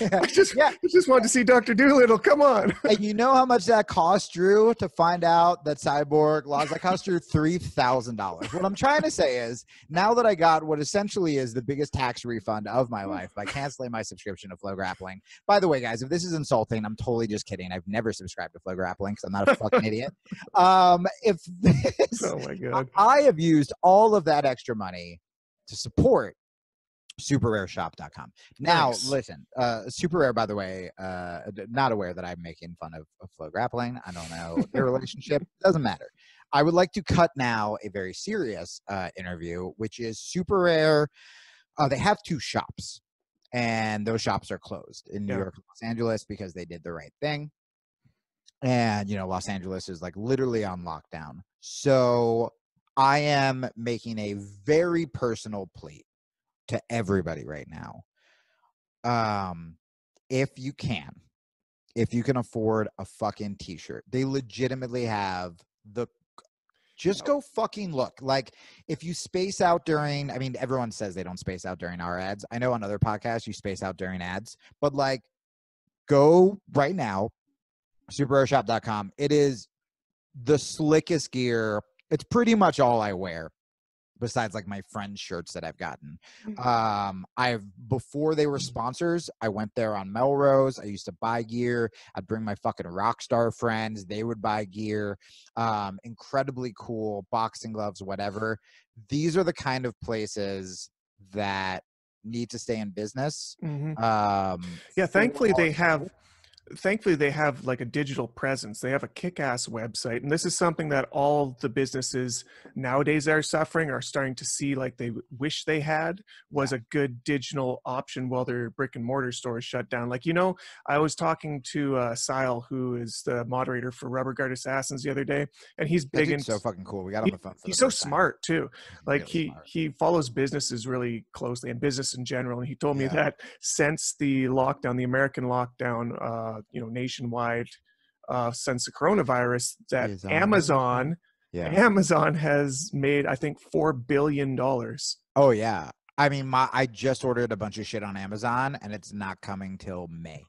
Yeah. I just, yeah. I just wanted to see Doctor Doolittle. Come on. And you know how much that cost Drew to find out that Cyborg lost? That cost Drew three thousand dollars. What I'm trying to say is, now that I got what essentially is the biggest tax refund of my life by canceling my subscription to Flow Grappling. By the way, guys, if this is insulting, I'm totally just kidding. I've never subscribed to Flow Grappling because I'm not a fucking idiot. Um, if this, oh my God. I have used all of that extra money to support super rare shop dot com. Now, nice. listen, uh, Super Rare, by the way, uh, not aware that I'm making fun of, of Flow Grappling. I don't know their relationship. Doesn't matter. I would like to cut now a very serious uh, interview, which is Super Rare. Uh, they have two shops, and those shops are closed in New yeah. York and Los Angeles because they did the right thing. And, you know, Los Angeles is like literally on lockdown. So I am making a very personal plea to everybody right now. Um, if you can, if you can afford a fucking t-shirt, they legitimately have the, just go fucking look. Like if you space out during, I mean, everyone says they don't space out during our ads. I know on other podcasts you space out during ads, but like go right now, super rare shop dot com. It is the slickest gear. It's pretty much all I wear, besides like my friend's shirts that I've gotten. Um, I've, before they were sponsors, I went there on Melrose. I used to buy gear. I'd bring my fucking rock star friends. They would buy gear. Um, incredibly cool boxing gloves, whatever. These are the kind of places that need to stay in business. Mm-hmm. Um, yeah. Thankfully they have, thankfully they have like a digital presence. They have a kick-ass website, and this is something that all the businesses nowadays that are suffering are starting to see, like they wish they had, was yeah. a good digital option while their brick and mortar stores shut down. Like, you know, I was talking to uh Sile, who is the moderator for Rubber Guard Assassins, the other day, and he's big and so fucking cool. We got him a phone. He's so smart too. Like he he follows businesses really closely, and business in general, and he told me yeah. that since the lockdown, the American lockdown, uh you know, nationwide, uh, since the coronavirus, that Amazon, Amazon, yeah. Amazon has made, I think, four billion dollars. Oh yeah. I mean, my, I just ordered a bunch of shit on Amazon, and it's not coming till May.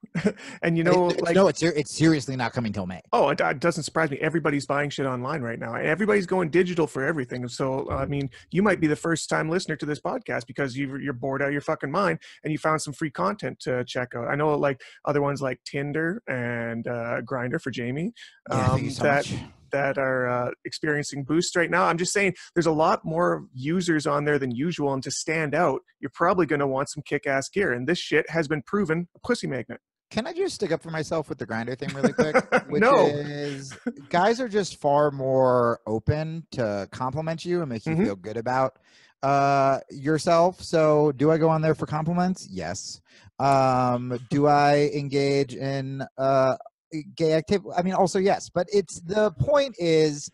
And you know, it, like, no, it's, it's seriously not coming till May. Oh, it, it doesn't surprise me. Everybody's buying shit online right now. Everybody's going digital for everything. So, I mean, you might be the first time listener to this podcast because you've, you're bored out of your fucking mind and you found some free content to check out. I know, like, other ones like Tinder and uh, Grindr for Jamie. Um, yeah, thank you so that, much. that are uh, experiencing boosts right now. I'm just saying there's a lot more users on there than usual, and to stand out, you're probably going to want some kick-ass gear, and this shit has been proven a pussy magnet. Can I just stick up for myself with the Grindr thing really quick? Which no. is guys are just far more open to compliment you and make you mm-hmm. feel good about uh, yourself. So do I go on there for compliments? Yes. Um, do I engage in uh, gay activity? I mean, also yes, but it's, the point is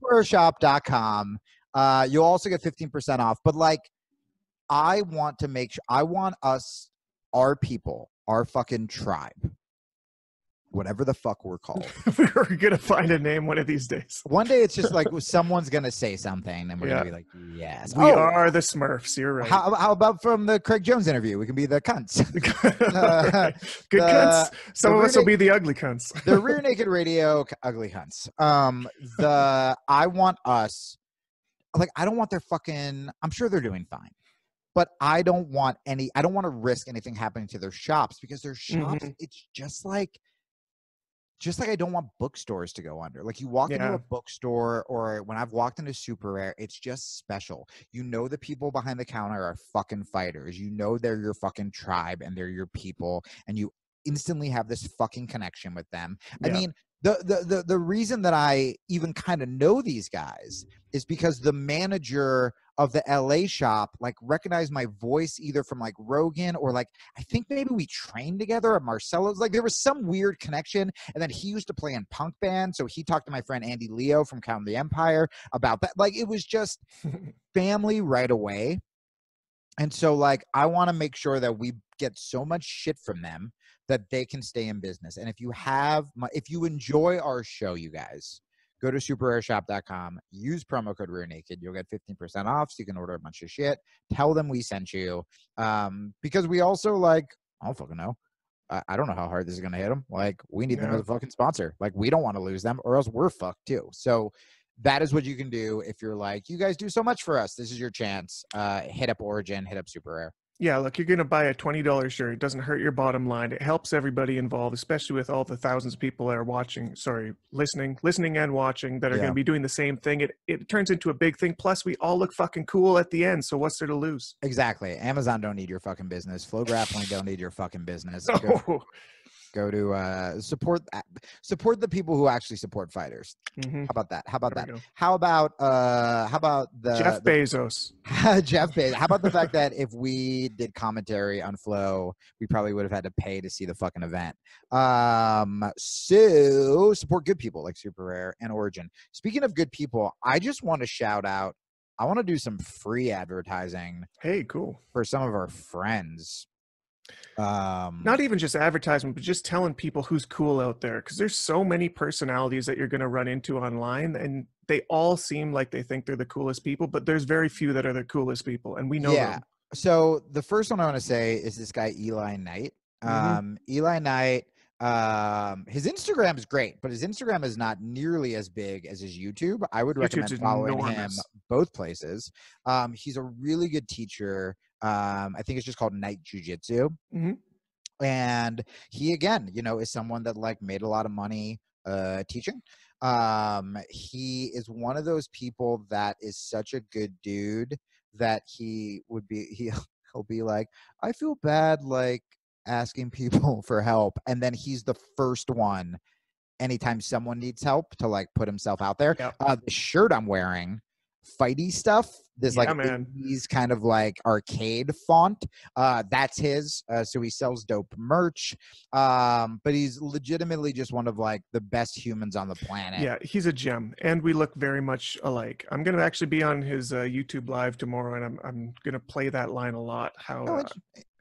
super shop dot com. Uh, you'll also get fifteen percent off, but like, I want to make sure, I want us, our people, our fucking tribe, whatever the fuck we're called. We're going to find a name one of these days. One day it's just like, someone's going to say something and we're yeah. going to be like, yes. We oh, are the Smurfs. You're right. How, how about from the Craig Jones interview? We can be the cunts. uh, Good the, cunts. Some of us will be the ugly cunts. The Rear Naked Radio ugly cunts. Um, the, I want us, like, I don't want their fucking, I'm sure they're doing fine, but I don't want any, I don't want to risk anything happening to their shops, because their shops, mm-hmm. it's just like, Just like I don't want bookstores to go under. Like you walk yeah. into a bookstore, or when I've walked into Super Rare, it's just special. You know the people behind the counter are fucking fighters. You know they're your fucking tribe and they're your people, and you instantly have this fucking connection with them. Yeah. I mean, the, the, the, the reason that I even kind of know these guys is because the manager of the L A shop, like, recognized my voice either from like Rogan, or like, I think maybe we trained together at Marcello's. Like there was some weird connection. And then he used to play in punk band, so he talked to my friend Andy Leo from Count the Empire about that. Like it was just family right away. And so like, I want to make sure that we get so much shit from them that they can stay in business. And if you have, my, if you enjoy our show, you guys, go to super rare shop dot com, use promo code Rear Naked. You'll get fifteen percent off, so you can order a bunch of shit. Tell them we sent you. Um, because we also, like, I don't fucking know. I, I don't know how hard this is going to hit them. Like, we need yeah. them as a fucking sponsor. Like, we don't want to lose them, or else we're fucked too. So that is what you can do if you're like, you guys do so much for us. This is your chance. Uh, hit up Origin. Hit up Super Rare. Yeah, look, you're going to buy a twenty dollar shirt. It doesn't hurt your bottom line. It helps everybody involved, especially with all the thousands of people that are watching, sorry, listening, listening and watching that are yeah. going to be doing the same thing. It, it turns into a big thing. Plus, we all look fucking cool at the end. So what's there to lose? Exactly. Amazon don't need your fucking business. Flow Grappling don't need your fucking business. Go, oh. go to uh, support support the people who actually support fighters. Mm-hmm. How about that? How about there that? How about uh, how about the Jeff the, Bezos? Jeff Bezos. How about the fact that if we did commentary on Flow, we probably would have had to pay to see the fucking event. Um, so support good people like Super Rare and Origin. Speaking of good people, I just want to shout out. I want to do some free advertising. Hey, cool. For some of our friends. Um, not even just advertisement, but just telling people who's cool out there, because there's so many personalities that you're going to run into online, and they all seem like they think they're the coolest people, but there's very few that are the coolest people, and we know yeah. them. So the first one I want to say is this guy Eli Knight. Mm-hmm. um, Eli Knight Um, his Instagram is great, but his Instagram is not nearly as big as his YouTube. I would YouTube's recommend following enormous. him both places. Um, he's a really good teacher. Um, I think it's just called Night Jiu-Jitsu. Mm-hmm. And he, again, you know, is someone that like made a lot of money uh, teaching. Um, he is one of those people that is such a good dude that he would be, he'll, he'll be like, I feel bad, like, asking people for help, and then he's the first one anytime someone needs help to like put himself out there. Yep. Uh, the shirt I'm wearing, fighty stuff, this yeah, like these kind of like arcade font, uh that's his. Uh, so he sells dope merch, um but he's legitimately just one of like the best humans on the planet. Yeah, he's a gem, and we look very much alike. I'm gonna actually be on his uh, YouTube live tomorrow, and I'm, I'm gonna play that line a lot. How oh, uh,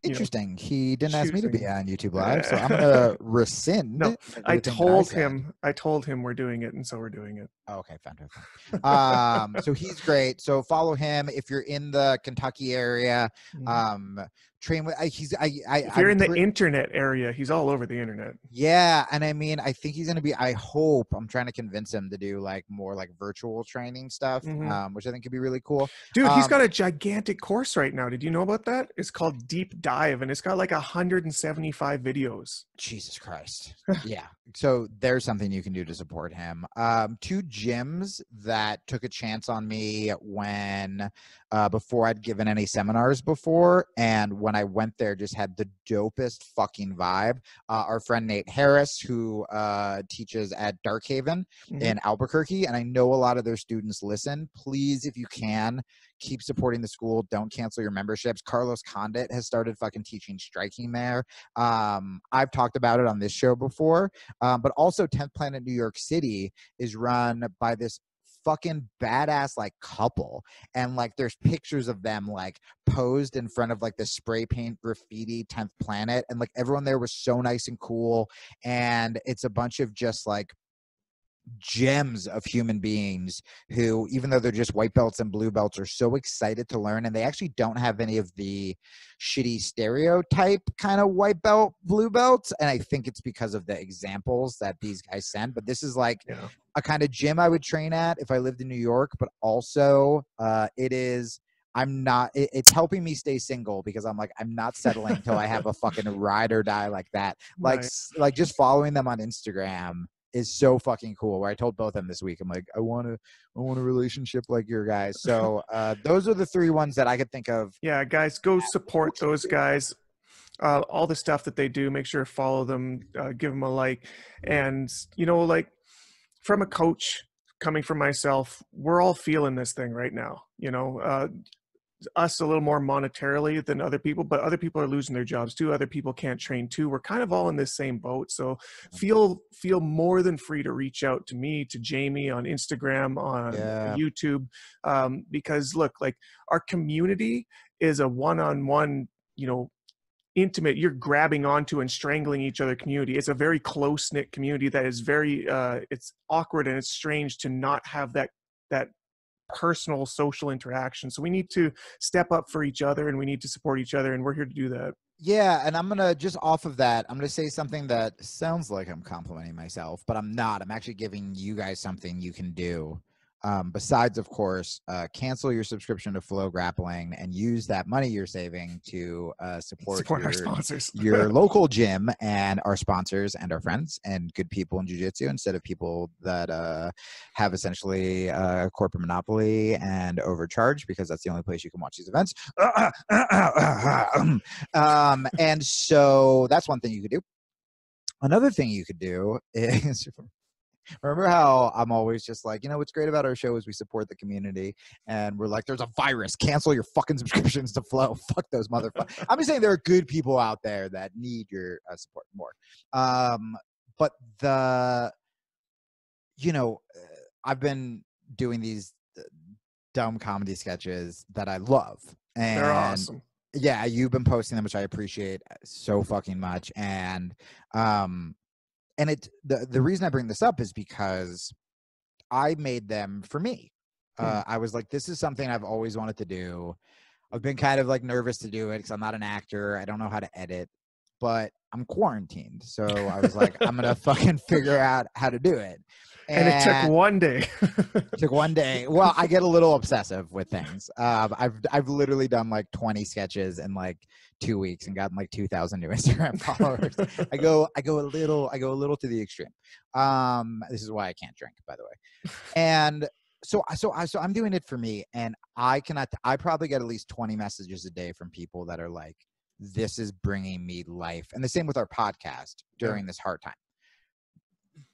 Interesting. You know, he didn't ask me to be on YouTube Live, so I'm gonna rescind. No, I told I him. I told him we're doing it, and so we're doing it. Oh, okay, fantastic. um, so he's great. So follow him if you're in the Kentucky area. Um, train with. I, he's. I. I if you're I'm, in the internet area, he's all over the internet. Yeah, and I mean, I think he's gonna be. I hope. I'm trying to convince him to do like more like virtual training stuff, mm-hmm. um, which I think could be really cool. Dude, um, he's got a gigantic course right now. Did you know about that? It's called Deep Dive. And it's got like one hundred seventy-five videos. Jesus Christ. Yeah. So there's something you can do to support him. Um, two gyms that took a chance on me when, uh, before I'd given any seminars before. And when I went there, just had the dopest fucking vibe. Uh, our friend Nate Harris, who uh, teaches at Dark Haven mm-hmm. in Albuquerque. And I know a lot of their students listen. Please, if you can, keep supporting the school. Don't cancel your memberships. Carlos Condit has started fucking teaching striking there. Um, I've talked about it on this show before, um, but also tenth Planet New York City is run by this fucking badass like couple, and like there's pictures of them like posed in front of like the spray paint graffiti tenth Planet, and like everyone there was so nice and cool, and it's a bunch of just like gems of human beings who, even though they're just white belts and blue belts, are so excited to learn, and they actually don't have any of the shitty stereotype kind of white belt blue belts, and I think it's because of the examples that these guys send. But this is like yeah. a kind of gym I would train at if I lived in New York, but also uh it is I'm not, it's helping me stay single, because I'm like, I'm not settling until I have a fucking ride or die like that. Like right. like just following them on Instagram is so fucking cool, where I told both of them this week, I'm like, I want to, I want a relationship like your guys. So uh, those are the three ones that I could think of. Yeah, guys, go support those guys. Uh, all the stuff that they do, make sure to follow them, uh, give them a like. And, you know, like from a coach, coming from myself, we're all feeling this thing right now, you know, uh, us a little more monetarily than other people, but other people are losing their jobs too. Other people can't train too. We're kind of all in this same boat. So feel, feel more than free to reach out to me, to Jamie on Instagram, on yeah. YouTube. Um, because look, like our community is a one-on-one, you know, intimate, you're grabbing onto and strangling each other community. It's a very close-knit community that is very, uh, it's awkward and it's strange to not have that, that, personal social interaction. So we need to step up for each other, and we need to support each other, and we're here to do that. Yeah, and I'm gonna just off of that, I'm gonna say something that sounds like I'm complimenting myself, but I'm not. I'm actually giving you guys something you can do. Um, besides, of course, uh, cancel your subscription to Flow Grappling and use that money you're saving to uh, support, support your, our sponsors. your local gym and our sponsors and our friends and good people in jiu-jitsu, instead of people that uh, have essentially a corporate monopoly and overcharge, because that's the only place you can watch these events. um, and so that's one thing you could do. Another thing you could do is... Remember how I'm always just like, you know, what's great about our show is we support the community, and we're like, there's a virus. Cancel your fucking subscriptions to Flow. Fuck those motherfuckers. I'm just saying there are good people out there that need your uh, support more. Um, but the, you know, I've been doing these dumb comedy sketches that I love. And they're awesome. Yeah, you've been posting them, which I appreciate so fucking much. And, um, And it the, the reason I bring this up is because I made them for me. Uh, I was like, this is something I've always wanted to do. I've been kind of like nervous to do it because I'm not an actor. I don't know how to edit. but I'm quarantined. So I was like, I'm going to fucking figure out how to do it. And, and it took one day. It took one day. Well, I get a little obsessive with things. Um, I've, I've literally done like twenty sketches in like two weeks and gotten like two thousand new Instagram followers. I go, I go a little, I go a little to the extreme. Um, this is why I can't drink, by the way. And so, so I, so I'm doing it for me, and I cannot, I probably get at least twenty messages a day from people that are like, this is bringing me life. And the same with our podcast during yeah. this hard time.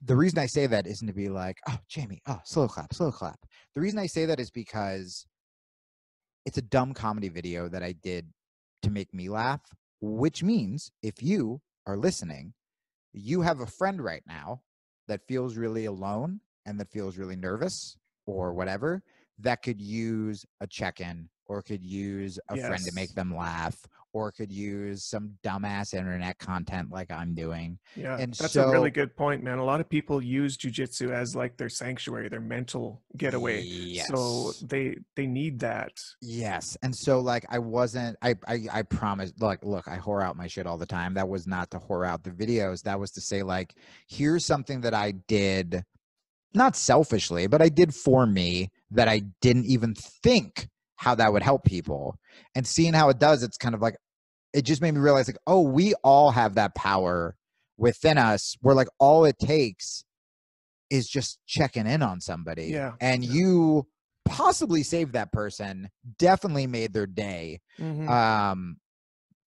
The reason I say that isn't to be like, oh, Jamie, oh, slow clap, slow clap. The reason I say that is because it's a dumb comedy video that I did to make me laugh, which means if you are listening, you have a friend right now that feels really alone and that feels really nervous or whatever, that could use a check-in or could use a yes. friend to make them laugh, or could use some dumbass internet content like I'm doing. Yeah, and that's so, a really good point, man. A lot of people use jiu-jitsu as like their sanctuary, their mental getaway. Yes. So they they need that. Yes. And so like I wasn't, I, I, I promised, like, look, I whore out my shit all the time. That was not to whore out the videos. That was to say like, here's something that I did, not selfishly, but I did for me that I didn't even think how that would help people, and seeing how it does, it's kind of like, it just made me realize like, oh, we all have that power within us where like all it takes is just checking in on somebody yeah. and you possibly saved that person, definitely made their day. Mm-hmm. Um,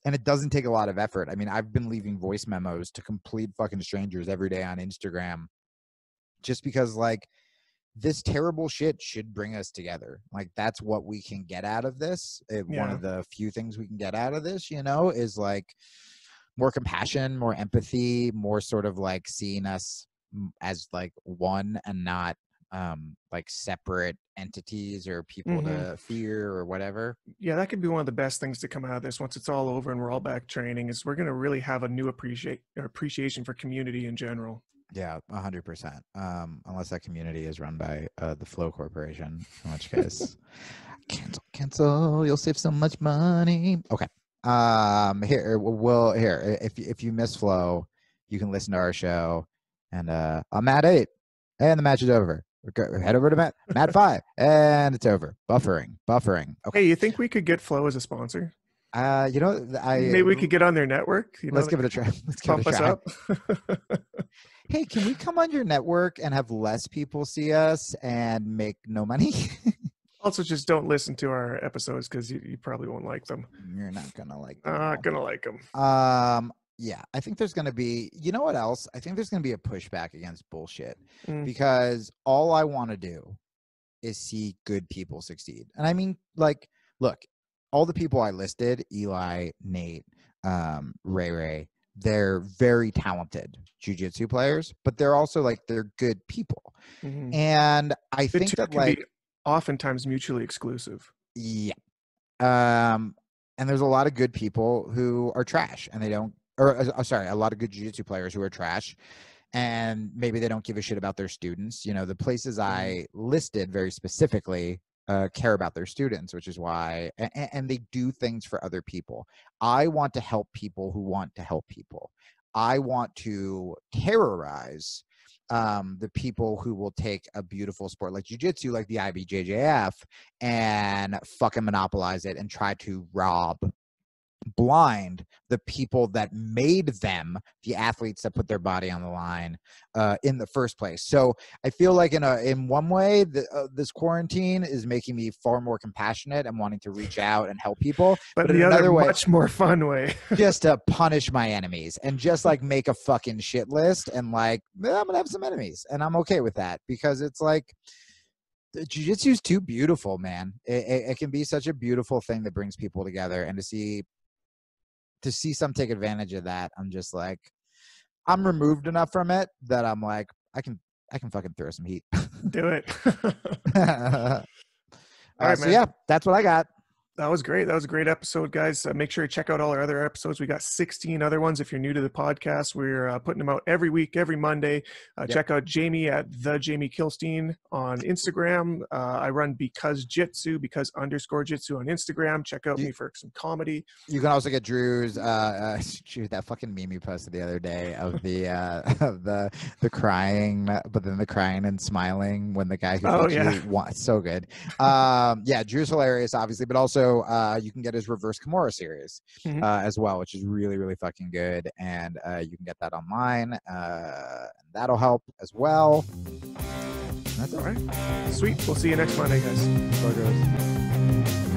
and it doesn't take a lot of effort. I mean, I've been leaving voice memos to complete fucking strangers every day on Instagram just because like, this terrible shit should bring us together. Like, that's what we can get out of this. It, yeah. One of the few things we can get out of this, you know, is like more compassion, more empathy, more sort of like seeing us as like one and not um, like separate entities or people mm-hmm. to fear or whatever. Yeah, that could be one of the best things to come out of this once it's all over and we're all back training, is we're going to really have a new appreciate appreciation for community in general. Yeah, one hundred percent. Um, unless that community is run by uh, the Flow Corporation, in which case, cancel, cancel. You'll save so much money. Okay. Um, here, well, here. If if you miss Flow, you can listen to our show. And uh, I'm at eight, and the match is over. Head over to Matt, Matt five, and it's over. Buffering, buffering. Okay. Hey, you think we could get Flow as a sponsor? Uh, you know, I maybe we could get on their network. You let's know, give it a try. Let's pump give it a try. Us up. Hey, can we come on your network and have less people see us and make no money? Also, just don't listen to our episodes because you, you probably won't like them. You're not going to like them. Not going to like them. Um, yeah, I think there's going to be, you know what else? I think there's going to be a pushback against bullshit mm. because all I want to do is see good people succeed. And I mean, like, look, all the people I listed, Eli, Nate, um, Ray Ray, they're very talented jiu-jitsu players, but they're also like, they're good people. Mm-hmm. And I the think that like oftentimes mutually exclusive. Yeah. Um, and there's a lot of good people who are trash and they don't, or uh, sorry, a lot of good jiu-jitsu players who are trash and maybe they don't give a shit about their students. You know, the places I listed very specifically Uh, care about their students, which is why, and, and they do things for other people. I want to help people who want to help people. I want to terrorize um, the people who will take a beautiful sport like jiu-jitsu, like the I B J J F, and fucking monopolize it and try to rob blind the people that made them the athletes that put their body on the line uh, in the first place. So I feel like in a in one way, the, uh, this quarantine is making me far more compassionate and wanting to reach out and help people. But, but the in other, another way, much more fun way, just to punish my enemies and just like make a fucking shit list and like eh, I'm gonna have some enemies and I'm okay with that because it's like, jiu-jitsu is too beautiful, man. It, it, it can be such a beautiful thing that brings people together, and to see. To see some take advantage of that, I'm just like, I'm removed enough from it that I'm like, I can, I can fucking throw some heat. Do it. All uh, right, so man. Yeah, that's what I got. That was great. That was a great episode, guys. Uh, make sure you check out all our other episodes. We got sixteen other ones. If you're new to the podcast, we're uh, putting them out every week, every Monday. Uh, yep. Check out Jamie at the Jamie Kilstein on Instagram. Uh, I run Because Jitsu, because underscore Jitsu on Instagram. Check out you, me for some comedy. You can also get Drew's uh, uh, shoot that fucking meme you posted the other day of the uh, of the the crying, but then the crying and smiling when the guy who oh, yeah. wants so good. Um, yeah, Drew's hilarious, obviously, but also. Uh, you can get his Reverse Kimura series mm-hmm. uh, as well, which is really, really fucking good. And uh, you can get that online. Uh, that'll help as well. That's all right. Sweet. We'll see you next Monday, guys. Bye, guys.